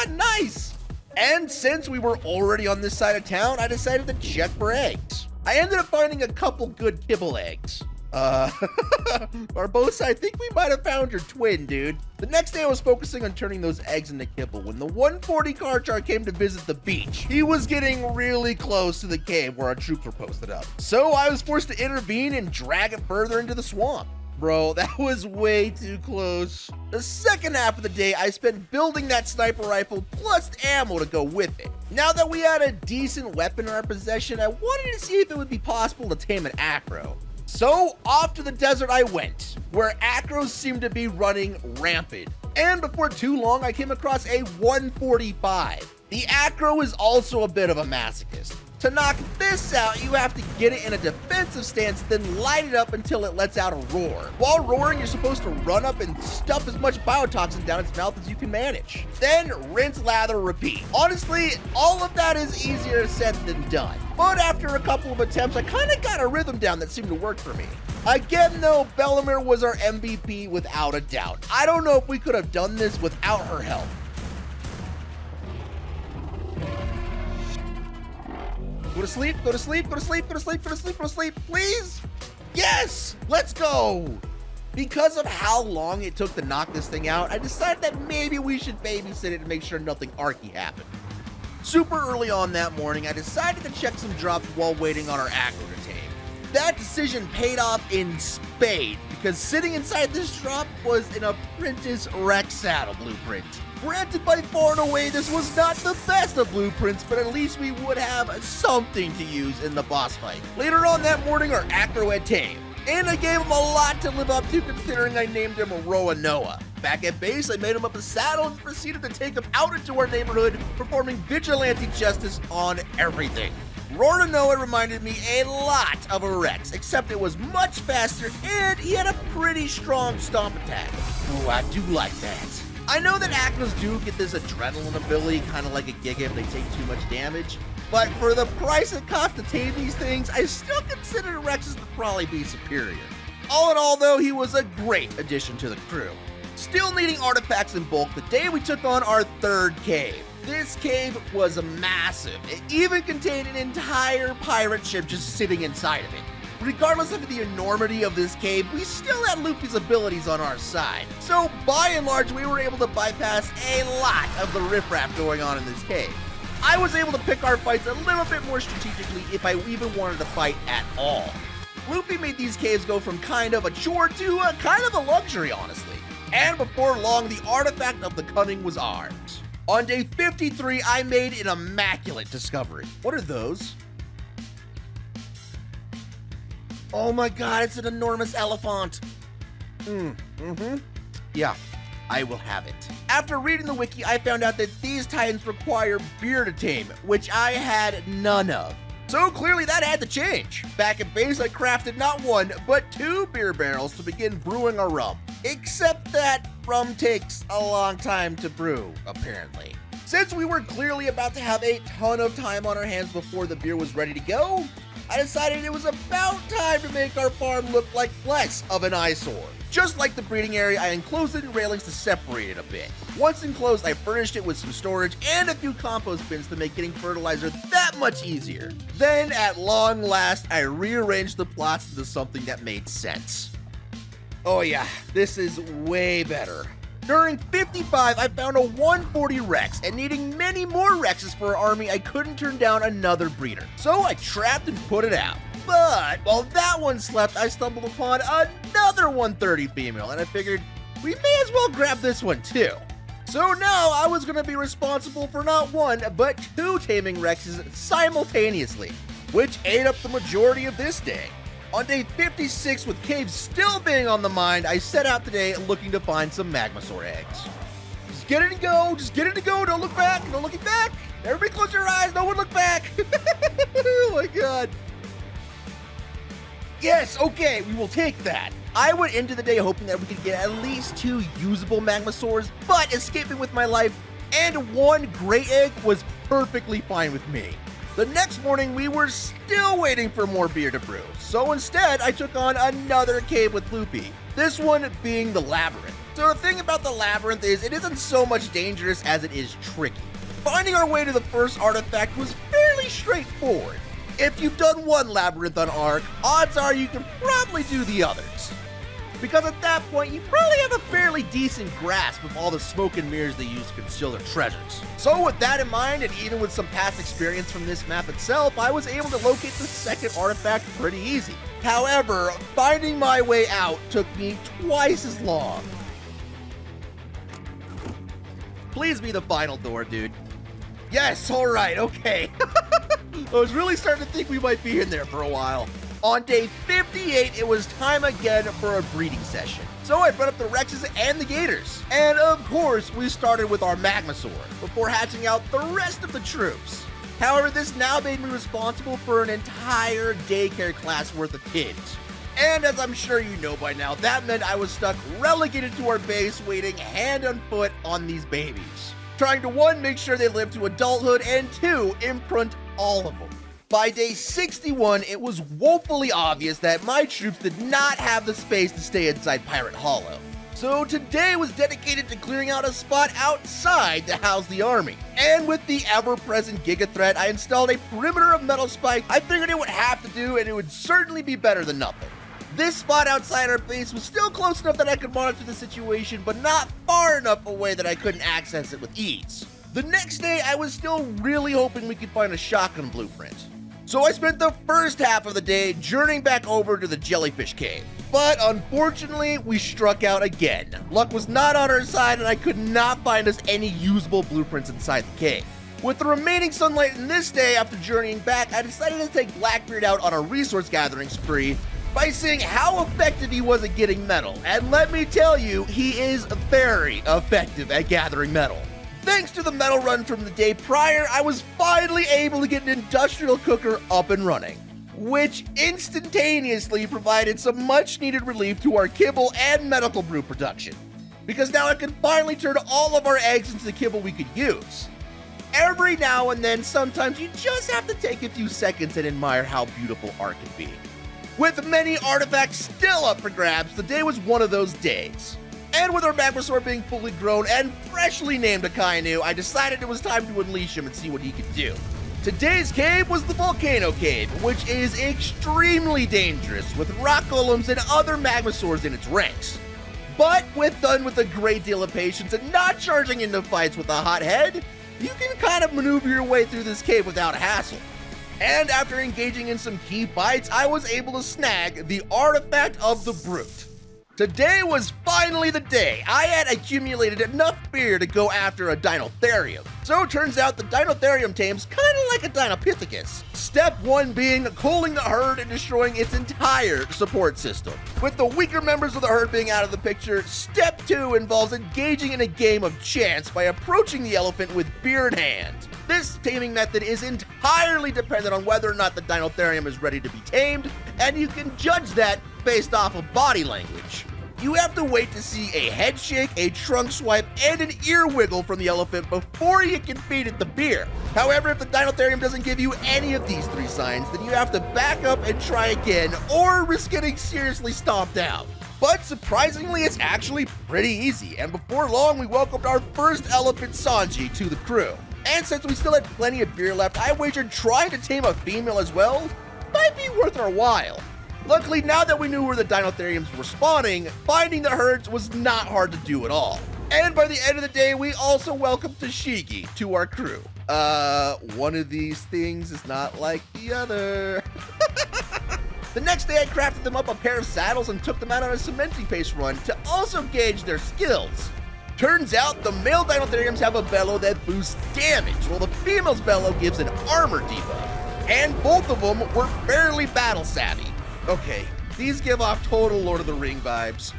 Nice! And since we were already on this side of town, I decided to check for eggs. I ended up finding a couple good kibble eggs. Barbossa, I think we might have found your twin, dude. The next day I was focusing on turning those eggs into kibble when the 140 Karchar came to visit the beach. He was getting really close to the cave where our troops were posted up. So I was forced to intervene and drag it further into the swamp. Bro, that was way too close. The second half of the day, I spent building that sniper rifle plus ammo to go with it. Now that we had a decent weapon in our possession, I wanted to see if it would be possible to tame an Acro. So off to the desert I went, where Acros seemed to be running rampant. And before too long, I came across a 145. The Acro is also a bit of a masochist. To knock this out, you have to get it in a defensive stance, then light it up until it lets out a roar. While roaring, you're supposed to run up and stuff as much biotoxin down its mouth as you can manage. Then rinse, lather, repeat. Honestly, all of that is easier said than done. But after a couple of attempts, I kind of got a rhythm down that seemed to work for me. Again though, Bellamere was our MVP without a doubt. I don't know if we could have done this without her help. Go to sleep, go to sleep, go to sleep, go to sleep, go to sleep, go to sleep, please. Yes, let's go. Because of how long it took to knock this thing out, I decided that maybe we should babysit it and make sure nothing arky happened. Super early on that morning, I decided to check some drops while waiting on our Acro to tame. That decision paid off in spades because sitting inside this drop was an apprentice Rex saddle blueprint. Granted, by far and away, this was not the best of blueprints, but at least we would have something to use in the boss fight. Later on that morning, our Acro had tamed, and I gave him a lot to live up to considering I named him Roanoa. Back at base, I made him up a saddle and proceeded to take him out into our neighborhood, performing vigilante justice on everything. Roanoa reminded me a lot of a Rex, except it was much faster and he had a pretty strong stomp attack. Ooh, I do like that. I know that Acros do get this adrenaline ability, kind of like a Giga if they take too much damage, but for the price it costs to tame these things, I still consider Rex's to probably be superior. All in all, though, he was a great addition to the crew. Still needing artifacts in bulk, the day we took on our third cave. This cave was massive. It even contained an entire pirate ship just sitting inside of it. Regardless of the enormity of this cave, we still had Luffy's abilities on our side. So by and large, we were able to bypass a lot of the riffraff going on in this cave. I was able to pick our fights a little bit more strategically if I even wanted to fight at all. Luffy made these caves go from kind of a chore to a kind of a luxury, honestly. And before long, the artifact of the cunning was ours. On day 53, I made an immaculate discovery. What are those? Oh my god, it's an enormous elephant. Yeah, I will have it. After reading the wiki, I found out that these titans require beard attainment, which I had none of. So clearly that had to change. Back at base, I crafted not one, but two beer barrels to begin brewing our rum. Except that rum takes a long time to brew, apparently. Since we were clearly about to have a ton of time on our hands before the beer was ready to go, I decided it was about time to make our farm look like less of an eyesore. Just like the breeding area, I enclosed it in railings to separate it a bit. Once enclosed, I furnished it with some storage and a few compost bins to make getting fertilizer that much easier. Then, at long last, I rearranged the plots into something that made sense. Oh yeah, this is way better. During 55, I found a 140 Rex, and needing many more Rexes for our army, I couldn't turn down another breeder. So I trapped and put it out. But while that one slept, I stumbled upon another 130 female, and I figured we may as well grab this one too. So now I was gonna be responsible for not one, but two taming Rexes simultaneously, which ate up the majority of this day. On day 56, with caves still being on the mind, I set out today looking to find some Magmasaur eggs. Just get it and go, just get it and go, don't look back, no looking back. Everybody close your eyes, no one look back. Oh my god. Yes, okay, we will take that. I went into the day hoping that we could get at least two usable Magmasaurs, but escaping with my life and one gray egg was perfectly fine with me. The next morning, we were still waiting for more beer to brew, so instead, I took on another cave with Luffy, this one being the Labyrinth. So the thing about the Labyrinth is it isn't so much dangerous as it is tricky. Finding our way to the first artifact was fairly straightforward. If you've done one Labyrinth on Ark, odds are you can probably do the others. Because at that point, you probably have a fairly decent grasp of all the smoke and mirrors they use to conceal their treasures. So with that in mind, and even with some past experience from this map itself, I was able to locate the second artifact pretty easy. However, finding my way out took me twice as long. Please be the final door, dude. Yes, all right, okay. I was really starting to think we might be in there for a while. On day 58, it was time again for a breeding session. So I brought up the Rexes and the Gators. And of course, we started with our Magmasaur before hatching out the rest of the troops. However, this now made me responsible for an entire daycare class worth of kids. And as I'm sure you know by now, that meant I was stuck relegated to our base waiting hand on foot on these babies. Trying to one, make sure they live to adulthood, and two, imprint all of them. By day 61, it was woefully obvious that my troops did not have the space to stay inside Pirate Hollow. So today was dedicated to clearing out a spot outside to house the army. And with the ever-present Giga threat, I installed a perimeter of metal spikes I figured it would have to do, and it would certainly be better than nothing. This spot outside our base was still close enough that I could monitor the situation, but not far enough away that I couldn't access it with ease. The next day, I was still really hoping we could find a shotgun blueprint. So I spent the first half of the day journeying back over to the jellyfish cave. But unfortunately, we struck out again. Luck was not on our side, and I could not find us any usable blueprints inside the cave. With the remaining sunlight in this day after journeying back, I decided to take Blackbeard out on a resource gathering spree by seeing how effective he was at getting metal. And let me tell you, he is very effective at gathering metal. Thanks to the metal run from the day prior, I was finally able to get an industrial cooker up and running, which instantaneously provided some much needed relief to our kibble and medical brew production. because now I can finally turn all of our eggs into the kibble we could use. Every now and then, sometimes you just have to take a few seconds and admire how beautiful Ark can be. With many artifacts still up for grabs, today was one of those days. And with our Magmasaur being fully grown and freshly named Akainu, I decided it was time to unleash him and see what he could do. Today's cave was the Volcano Cave, which is extremely dangerous, with rock golems and other Magmasaurs in its ranks. But with done with a great deal of patience and not charging into fights with a hot head, you can kind of maneuver your way through this cave without hassle. And after engaging in some key fights, I was able to snag the Artifact of the Brute. Today was finally the day. I had accumulated enough fear to go after a Deinotherium. So it turns out the Deinotherium tames kind of like a Dinopithecus. Step one being culling the herd and destroying its entire support system. With the weaker members of the herd being out of the picture, step two involves engaging in a game of chance by approaching the elephant with beer in hand. This taming method is entirely dependent on whether or not the Deinotherium is ready to be tamed, and you can judge that based off of body language. You have to wait to see a head shake, a trunk swipe, and an ear wiggle from the elephant before you can feed it the beer. However, if the Deinotherium doesn't give you any of these three signs, then you have to back up and try again or risk getting seriously stomped out. But surprisingly, it's actually pretty easy, and before long, we welcomed our first elephant, Sanji, to the crew. And since we still had plenty of beer left, I wagered trying to tame a female as well might be worth our while. Luckily, now that we knew where the Deinotheriums were spawning, finding the herds was not hard to do at all. And by the end of the day, we also welcomed Toshigi to our crew. One of these things is not like the other. The next day, I crafted them up a pair of saddles and took them out on a cementing paste run to also gauge their skills. Turns out the male Deinotheriums have a bellow that boosts damage, while the female's bellow gives an armor debuff. And both of them were fairly battle savvy. Okay, these give off total Lord of the Ring vibes.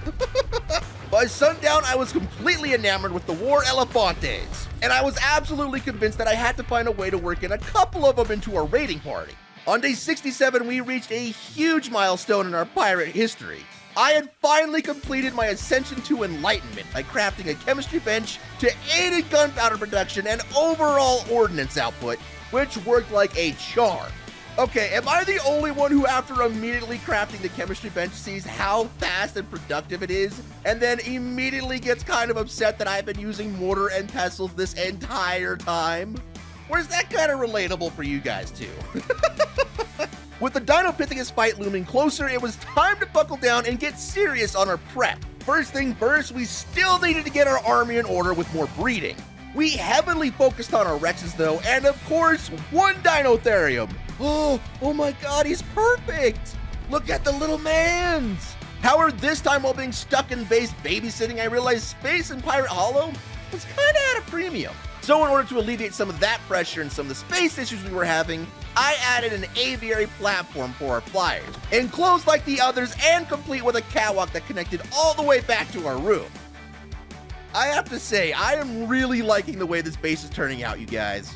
By sundown, I was completely enamored with the War Elefantes, and I was absolutely convinced that I had to find a way to work in a couple of them into our raiding party. On day 67, we reached a huge milestone in our pirate history. I had finally completed my ascension to enlightenment by crafting a chemistry bench to aid in gunpowder production and overall ordnance output, which worked like a charm. Okay, am I the only one who, after immediately crafting the chemistry bench, sees how fast and productive it is, and then immediately gets kind of upset that I've been using mortar and pestles this entire time? Or is that kind of relatable for you guys too? With the Dinopithecus fight looming closer, it was time to buckle down and get serious on our prep. First thing first, we still needed to get our army in order with more breeding. We heavily focused on our Rexes though, and of course, one Deinotherium. Oh my god, he's perfect! Look at the little mans! However, this time while being stuck in base babysitting, I realized space in Pirate Hollow was kinda at a premium. So in order to alleviate some of that pressure and some of the space issues we were having, I added an aviary platform for our flyers, enclosed like the others and complete with a catwalk that connected all the way back to our room. I have to say, I am really liking the way this base is turning out, you guys.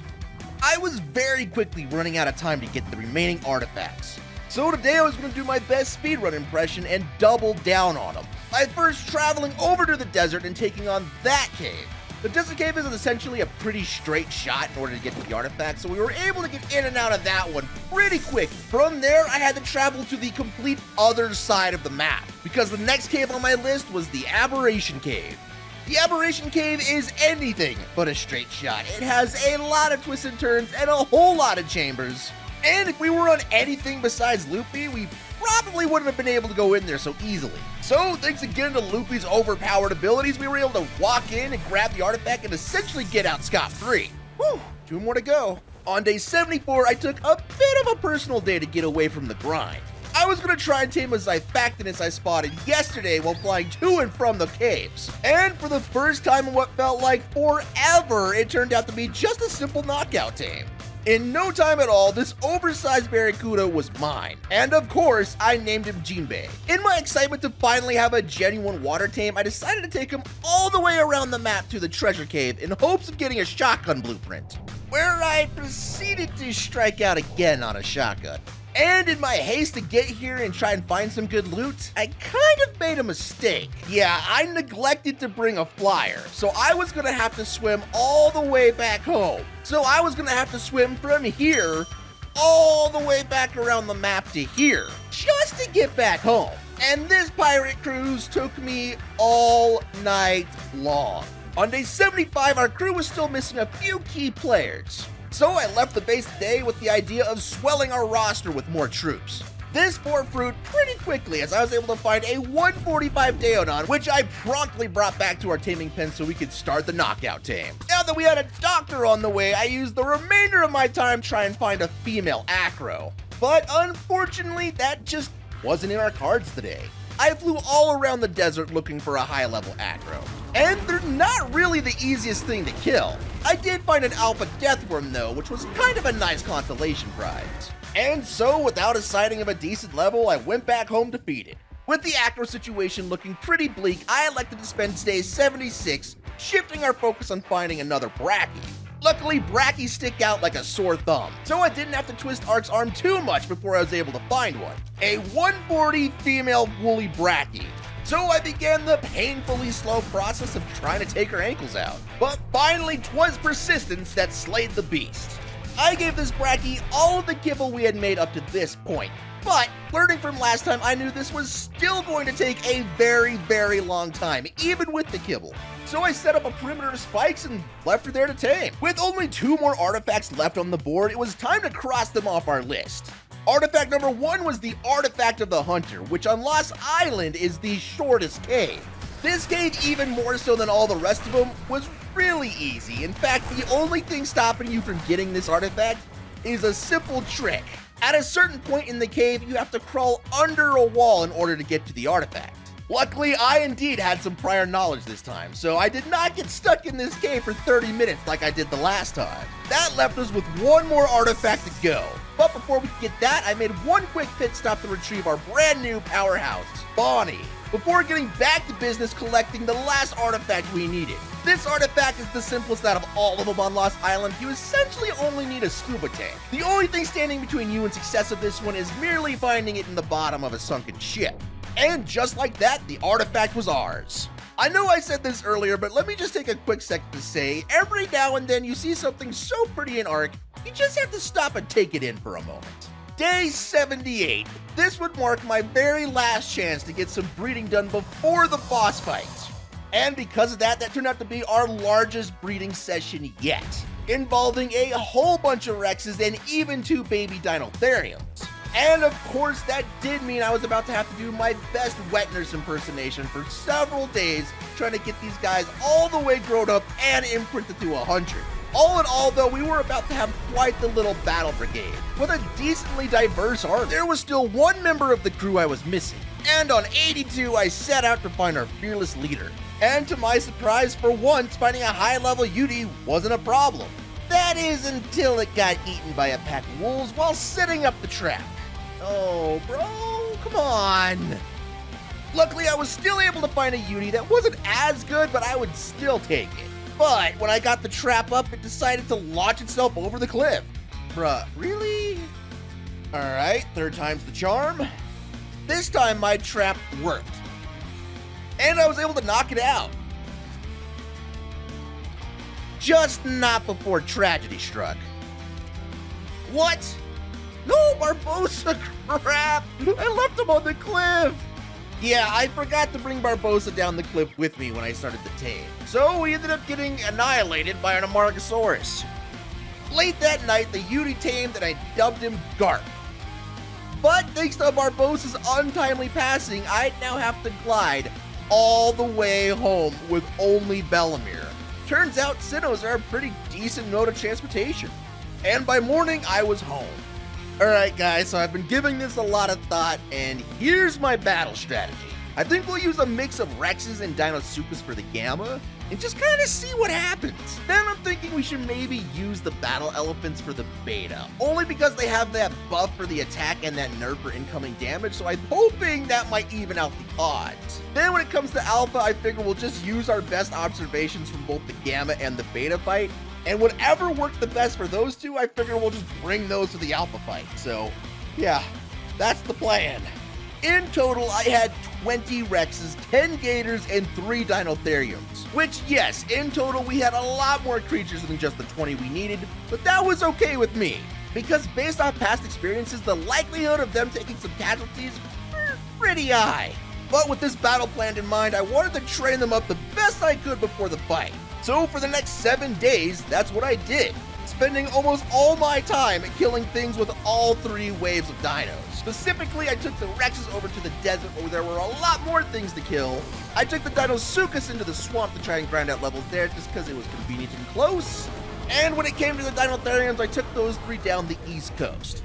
I was very quickly running out of time to get the remaining artifacts. So today I was going to do my best speedrun impression and double down on them, by first traveling over to the desert and taking on that cave. The desert cave is essentially a pretty straight shot in order to get to the artifacts, so we were able to get in and out of that one pretty quick. From there, I had to travel to the complete other side of the map, because the next cave on my list was the Aberration Cave. The Aberration Cave is anything but a straight shot. It has a lot of twists and turns and a whole lot of chambers. And if we were on anything besides Luffy, we probably wouldn't have been able to go in there so easily. So thanks again to Luffy's overpowered abilities, we were able to walk in and grab the artifact and essentially get out scot-free. Whew, two more to go. On day 74, I took a bit of a personal day to get away from the grind. I was going to try and tame a Xiphactinus I spotted yesterday while flying to and from the caves. And for the first time in what felt like forever, it turned out to be just a simple knockout tame. In no time at all, this oversized barracuda was mine. And of course, I named him Jinbei. In my excitement to finally have a genuine water tame, I decided to take him all the way around the map to the treasure cave in hopes of getting a shotgun blueprint, where I proceeded to strike out again on a shotgun. And in my haste to get here and try and find some good loot, I kind of made a mistake. Yeah, I neglected to bring a flyer, so I was gonna have to swim all the way back home. So I was gonna have to swim from here all the way back around the map to here, just to get back home. And this pirate cruise took me all night long. On day 75, our crew was still missing a few key players. So I left the base today with the idea of swelling our roster with more troops. This bore fruit pretty quickly as I was able to find a 145 Deinotherium, which I promptly brought back to our taming pen so we could start the knockout tame. Now that we had a doctor on the way, I used the remainder of my time trying to find a female Acro. But unfortunately, that just wasn't in our cards today. I flew all around the desert looking for a high-level Acro, and they're not really the easiest thing to kill. I did find an Alpha Deathworm though, which was kind of a nice consolation prize. And so, without a sighting of a decent level, I went back home defeated. With the Acro situation looking pretty bleak, I elected to spend day 76 shifting our focus on finding another Bracky. Luckily, Bracky stick out like a sore thumb, so I didn't have to twist Ark's arm too much before I was able to find one. A 140 female woolly Bracky. So I began the painfully slow process of trying to take her ankles out. But finally, 'twas persistence that slayed the beast. I gave this Bracky all of the kibble we had made up to this point, but learning from last time, I knew this was still going to take a very, very long time, even with the kibble. So I set up a perimeter of spikes and left her there to tame. With only 2 more artifacts left on the board, it was time to cross them off our list. Artifact number 1 was the Artifact of the Hunter, which on Lost Island is the shortest cave. This cave, even more so than all the rest of them, was really easy. In fact, the only thing stopping you from getting this artifact is a simple trick. At a certain point in the cave, you have to crawl under a wall in order to get to the artifact. Luckily, I indeed had some prior knowledge this time, so I did not get stuck in this cave for 30 minutes like I did the last time. That left us with 1 more artifact to go. But before we could get that, I made one quick pit stop to retrieve our brand new powerhouse, Bonnie, before getting back to business collecting the last artifact we needed. This artifact is the simplest out of all of them on Lost Island. You essentially only need a scuba tank. The only thing standing between you and success of this one is merely finding it in the bottom of a sunken ship. And just like that, the artifact was ours. I know I said this earlier, but let me just take a quick second to say, every now and then you see something so pretty in Ark, you just have to stop and take it in for a moment. Day 78. This would mark my very last chance to get some breeding done before the boss fight. And because of that, that turned out to be our largest breeding session yet, involving a whole bunch of Rexes and even 2 baby Dinotheriums. And of course, that did mean I was about to have to do my best wet nurse impersonation for several days, trying to get these guys all the way grown up and imprinted to 100. All in all, though, we were about to have quite the little battle brigade, with a decently diverse army. There was still one member of the crew I was missing, and on 82, I set out to find our fearless leader. And to my surprise, for once, finding a high-level UD wasn't a problem. That is until it got eaten by a pack of wolves while setting up the trap. Oh, bro, come on. Luckily, I was still able to find a UD that wasn't as good, but I would still take it. But when I got the trap up, it decided to launch itself over the cliff. Bruh, really? All right, 3rd time's the charm. This time my trap worked, and I was able to knock it out. Just not before tragedy struck. What? No, Barbossa, crap! I left him on the cliff! Yeah, I forgot to bring Barbossa down the cliff with me when I started the tame. So we ended up getting annihilated by an Amargosaurus. Late that night, the UD tamed and I dubbed him Garp. But thanks to Barbossa's untimely passing, I now have to glide all the way home with only Bellamere. Turns out Sinnohs are a pretty decent mode of transportation. And by morning, I was home. Alright guys, so I've been giving this a lot of thought, and here's my battle strategy. I think we'll use a mix of Rexes and Deinosuchus for the Gamma, and just kind of see what happens. Then I'm thinking we should maybe use the Battle Elephants for the Beta, only because they have that buff for the attack and that nerf for incoming damage, so I'm hoping that might even out the odds. Then when it comes to Alpha, I figure we'll just use our best observations from both the Gamma and the Beta fight, and whatever worked the best for those two, I figure we'll just bring those to the Alpha fight. So Yeah, that's the plan. In total, I had 20 Rexes, 10 Gators, and 3 Dinotheriums. Which, yes, in total we had a lot more creatures than just the 20 we needed, but that was okay with me, because based on past experiences, the likelihood of them taking some casualties was pretty high. But with this battle plan in mind, I wanted to train them up the best I could before the fight. So for the next 7 days, that's what I did, spending almost all my time killing things with all 3 waves of dinos. Specifically, I took the Rexes over to the desert where there were a lot more things to kill. I took the Deinosuchus into the swamp to try and grind out levels there just because it was convenient and close. And when it came to the Dinotheriums, I took those 3 down the east coast.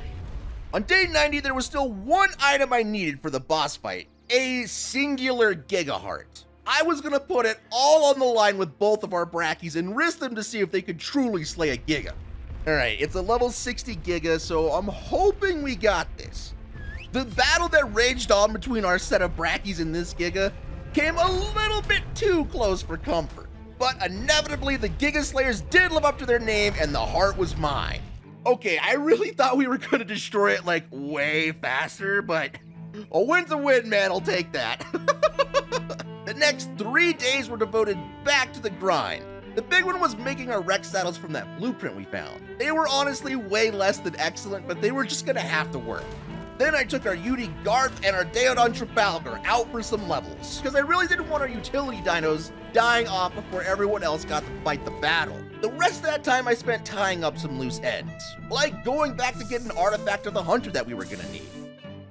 On day 90, there was still one item I needed for the boss fight, a singular Giga Heart. I was gonna put it all on the line with both of our Brackies and risk them to see if they could truly slay a Giga. All right, it's a level 60 Giga, so I'm hoping we got this. The battle that raged on between our set of Brackies and this Giga came a little bit too close for comfort, but inevitably the Giga Slayers did live up to their name and the heart was mine. Okay, I really thought we were gonna destroy it like way faster, but a win's a win, man, I'll take that. The next 3 days were devoted back to the grind. The big one was making our Rex saddles from that blueprint we found. They were honestly way less than excellent, but they were just gonna have to work. Then I took our UD Garth and our Deodon Trafalgar out for some levels, because I really didn't want our utility dinos dying off before everyone else got to fight the battle. The rest of that time I spent tying up some loose ends, like going back to get an artifact of the hunter that we were gonna need.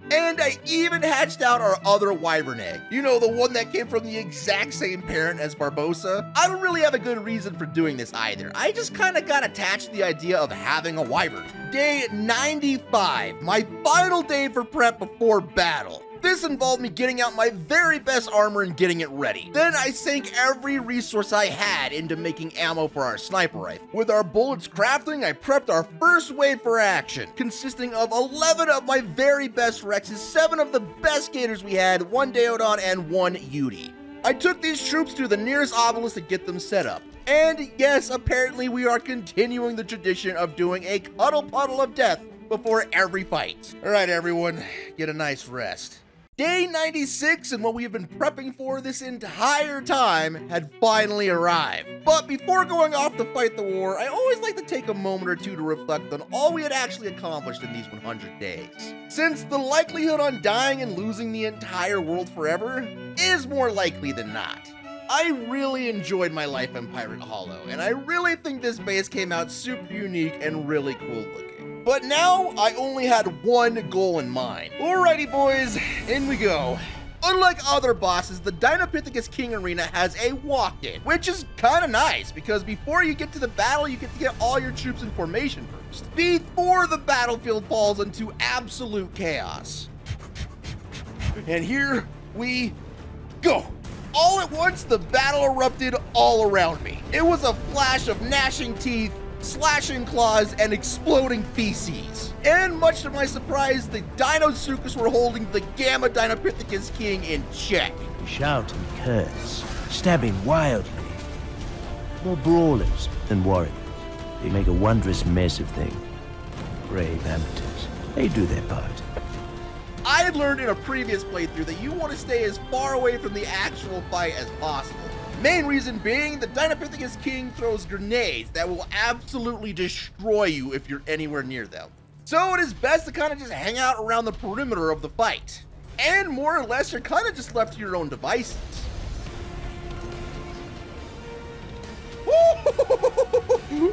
And I even hatched out our other Wyvern egg. You know, the one that came from the exact same parent as Barbossa. I don't really have a good reason for doing this either. I just kind of got attached to the idea of having a Wyvern. Day 95, my final day for prep before battle. This involved me getting out my very best armor and getting it ready. Then I sank every resource I had into making ammo for our sniper rifle. With our bullets crafting, I prepped our first wave for action, consisting of 11 of my very best Rexes, 7 of the best Gators we had, 1 Deodon, and 1 Yudi. I took these troops to the nearest obelisk to get them set up. And yes, apparently we are continuing the tradition of doing a cuddle puddle of death before every fight. All right, everyone, get a nice rest. Day 96, and what we have been prepping for this entire time had finally arrived. But before going off to fight the war, I always like to take a moment or two to reflect on all we had actually accomplished in these 100 days. Since the likelihood on dying and losing the entire world forever is more likely than not. I really enjoyed my life in Pirate Hollow, and I really think this base came out super unique and really cool looking. But now, I only had one goal in mind. Alrighty boys, in we go. Unlike other bosses, the Deinotherium King Arena has a walk-in, which is kinda nice because before you get to the battle, you get to get all your troops in formation first, before the battlefield falls into absolute chaos. And here we go. All at once, the battle erupted all around me. It was a flash of gnashing teeth, slashing claws, and exploding feces. And much to my surprise, the Deinosuchus were holding the Gamma Dynapithecus King in check. Shout and curse, stabbing wildly. More brawlers than warriors. They make a wondrous mess of things. Brave amateurs, they do their part. I had learned in a previous playthrough that you want to stay as far away from the actual fight as possible. Main reason being, the Deinotherium King throws grenades that will absolutely destroy you if you're anywhere near them. So it is best to kind of just hang out around the perimeter of the fight. And more or less, you're kind of just left to your own devices.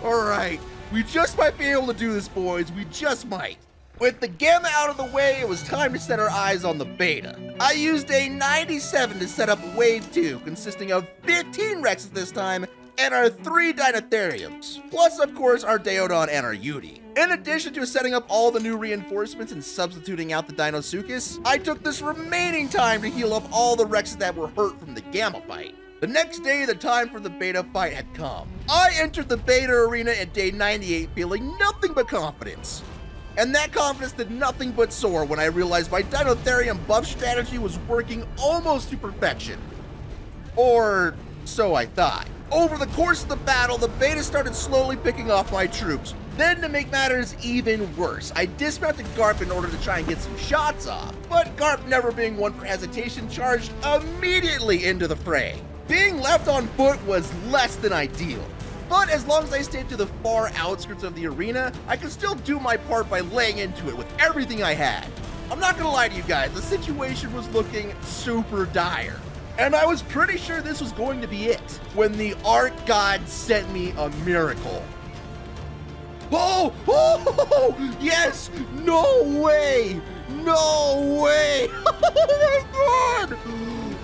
All right, we just might be able to do this, boys. We just might. With the Gamma out of the way, it was time to set our eyes on the Beta. I used a 97 to set up Wave 2, consisting of 15 Rexes this time, and our 3 Deinotheriums, plus of course our Deodon and our Yudi. In addition to setting up all the new reinforcements and substituting out the Deinosuchus, I took this remaining time to heal up all the Rexes that were hurt from the Gamma fight. The next day, the time for the Beta fight had come. I entered the Beta arena at day 98 feeling nothing but confidence. And that confidence did nothing but soar when I realized my Deinotherium buff strategy was working almost to perfection. Or so I thought. Over the course of the battle, the Beta started slowly picking off my troops, Then, to make matters even worse, I dismounted Garp in order to try and get some shots off, but Garp, never being one for hesitation, charged immediately into the fray. Being left on foot was less than ideal, but as long as I stayed to the far outskirts of the arena, I could still do my part by laying into it with everything I had. I'm not gonna lie to you guys, the situation was looking super dire, and I was pretty sure this was going to be it, when the Ark God sent me a miracle. Oh, oh, yes, no way, oh my god.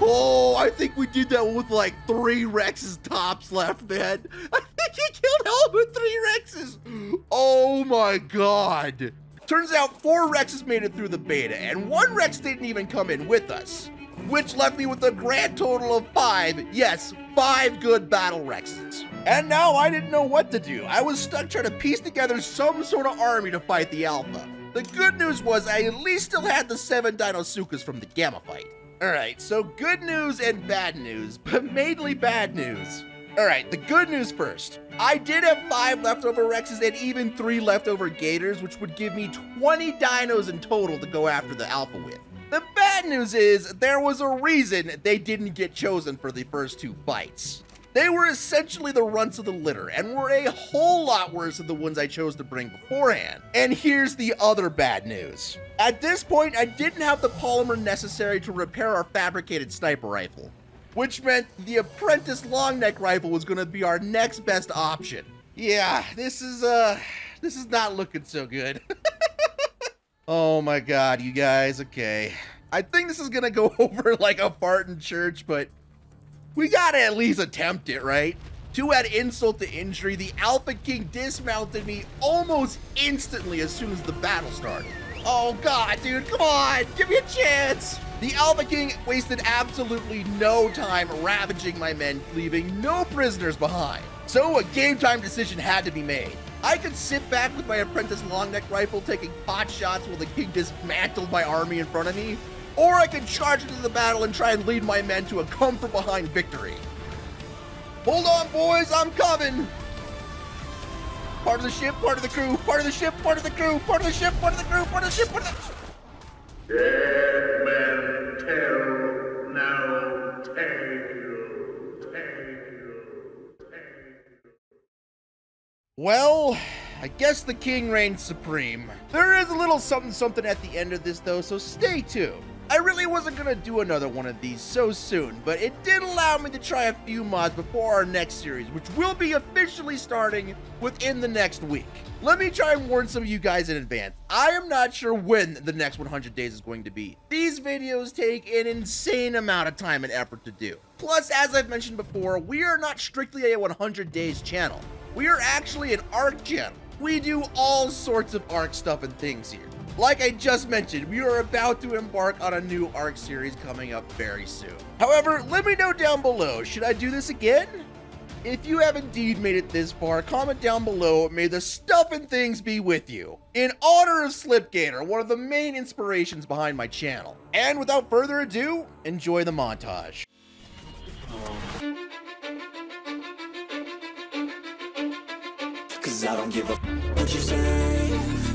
Oh, I think we did that with like 3 Rexes tops left, man. I think he killed all but 3 Rexes. Oh my god. Turns out 4 Rexes made it through the beta and 1 Rex didn't even come in with us, which left me with a grand total of 5, yes, 5 good battle Rexes. And now I didn't know what to do. I was stuck trying to piece together some sort of army to fight the Alpha. The good news was I at least still had the 7 Deinosuchus from the Gamma fight. Alright, so good news and bad news, but mainly bad news. Alright, the good news first. I did have 5 leftover Rexes and even 3 leftover Gators, which would give me 20 dinos in total to go after the Alpha with. The bad news is there was a reason they didn't get chosen for the first 2 fights. They were essentially the runts of the litter and were a whole lot worse than the ones I chose to bring beforehand. And here's the other bad news. At this point, I didn't have the polymer necessary to repair our fabricated sniper rifle, which meant the apprentice longneck rifle was gonna be our next best option. Yeah, this is not looking so good. Oh my God, you guys, okay. I think this is gonna go over like a fart in church, but we gotta at least attempt it, right? To add insult to injury, the Alpha King dismounted me almost instantly as soon as the battle started. Oh God, dude, come on, give me a chance. The Alpha King wasted absolutely no time ravaging my men, leaving no prisoners behind. So a game time decision had to be made. I could sit back with my apprentice longneck rifle taking pot shots while the King dismantled my army in front of me, or I could charge into the battle and try and lead my men to a come-from-behind victory. Hold on, boys, I'm coming! Part of the ship, part of the crew, part of the ship, part of the crew, part of the ship, part of the crew, part of the ship, part of the... Dead men tell now tale. Well, I guess the King reigns supreme. There is a little something at the end of this though, so stay tuned. I really wasn't gonna do another one of these so soon, but it did allow me to try a few mods before our next series, which will be officially starting within the next week. Let me try and warn some of you guys in advance. I am not sure when the next 100 days is going to be. These videos take an insane amount of time and effort to do. Plus, as I've mentioned before, we are not strictly a 100 days channel. We are actually an Ark channel. We do all sorts of Ark stuff and things here. Like I just mentioned, we are about to embark on a new Ark series coming up very soon. However, let me know down below, should I do this again? If you have indeed made it this far, comment down below, may the stuff and things be with you. In honor of Slipgator, one of the main inspirations behind my channel. And without further ado, enjoy the montage. Cause I don't give a what you say.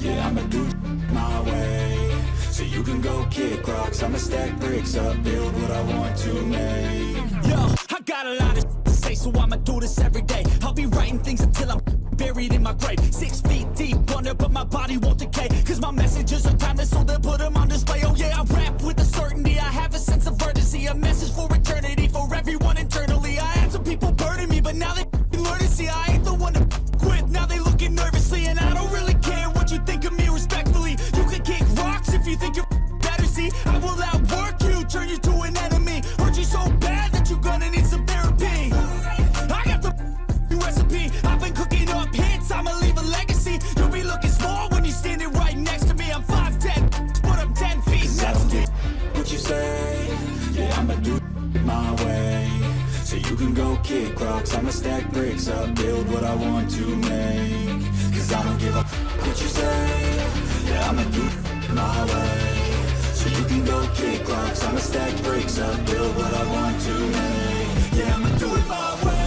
Yeah, I'ma do my way. So you can go kick rocks, I'ma stack bricks up, build what I want to make. Yo, I got a lot of to say, so I'ma do this every day. I'll be writing things until I'm buried in my grave. 6 feet deep under, but my body won't decay. Cause my messages are timeless, so they'll put them on display. Oh yeah, I rap with a certainty, I have a sense of urgency. A message for eternity, for everyone internally. I had some people burden me, but now they learn to see I ain't the one to quit. Now they looking nervously, and I don't really care what you think of me respectfully. You can kick rocks if you think you're better, see. I will outwork you, turn you to an enemy. Hurt you so bad that you're gonna need some therapy. I got the recipe, I've been cooking up hits, I'ma leave a legacy. You'll be looking small when you're standing right next to me. I'm 5'10", but I'm 10 feet next to you. What you say, yeah, I'ma do my way. So you can go kick rocks, I'ma stack bricks up, build what I want to make. Cause I don't give a what you say, yeah, I'ma do my way. So you can go kick rocks, I'ma stack bricks up, build what I want to make. Yeah, I'ma do it my way.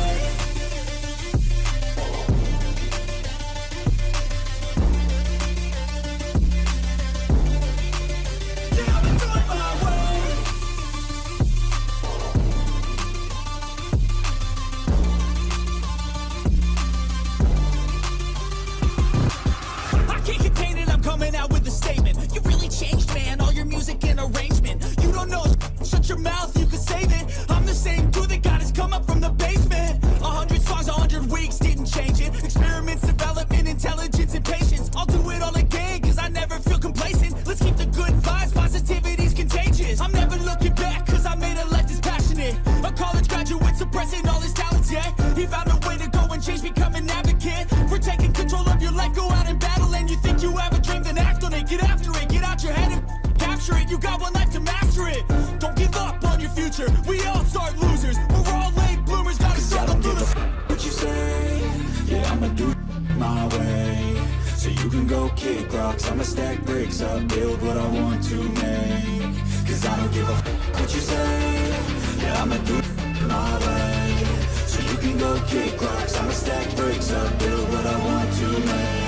shut your mouth, you can save it. I'm the same dude that got his come up from the basement. 100 songs, 100 weeks, didn't change it. Experiments, development, intelligence, and patience. I'll do it all again, cause I never feel complacent. Let's keep the good vibes, positivity's contagious. I'm never looking back, cause I made a life that's passionate. A college graduate suppressing all his talents, yeah. He found a way to go and change, become an advocate. For taking control of your life, go out and battle. And you think you have a dream, then act on it. Get after it, get out your head and capture it. You got one life to master it. Don't give up on your future, we all start losers. We're all late bloomers, gotta struggle through the what you say, yeah, I'ma do my way. So you can go kick rocks, I'ma stack bricks up, build what I want to make. Cause I don't give a what you say, yeah, I'ma do my way. So you can go kick rocks, I'ma stack bricks up, build what I want to make.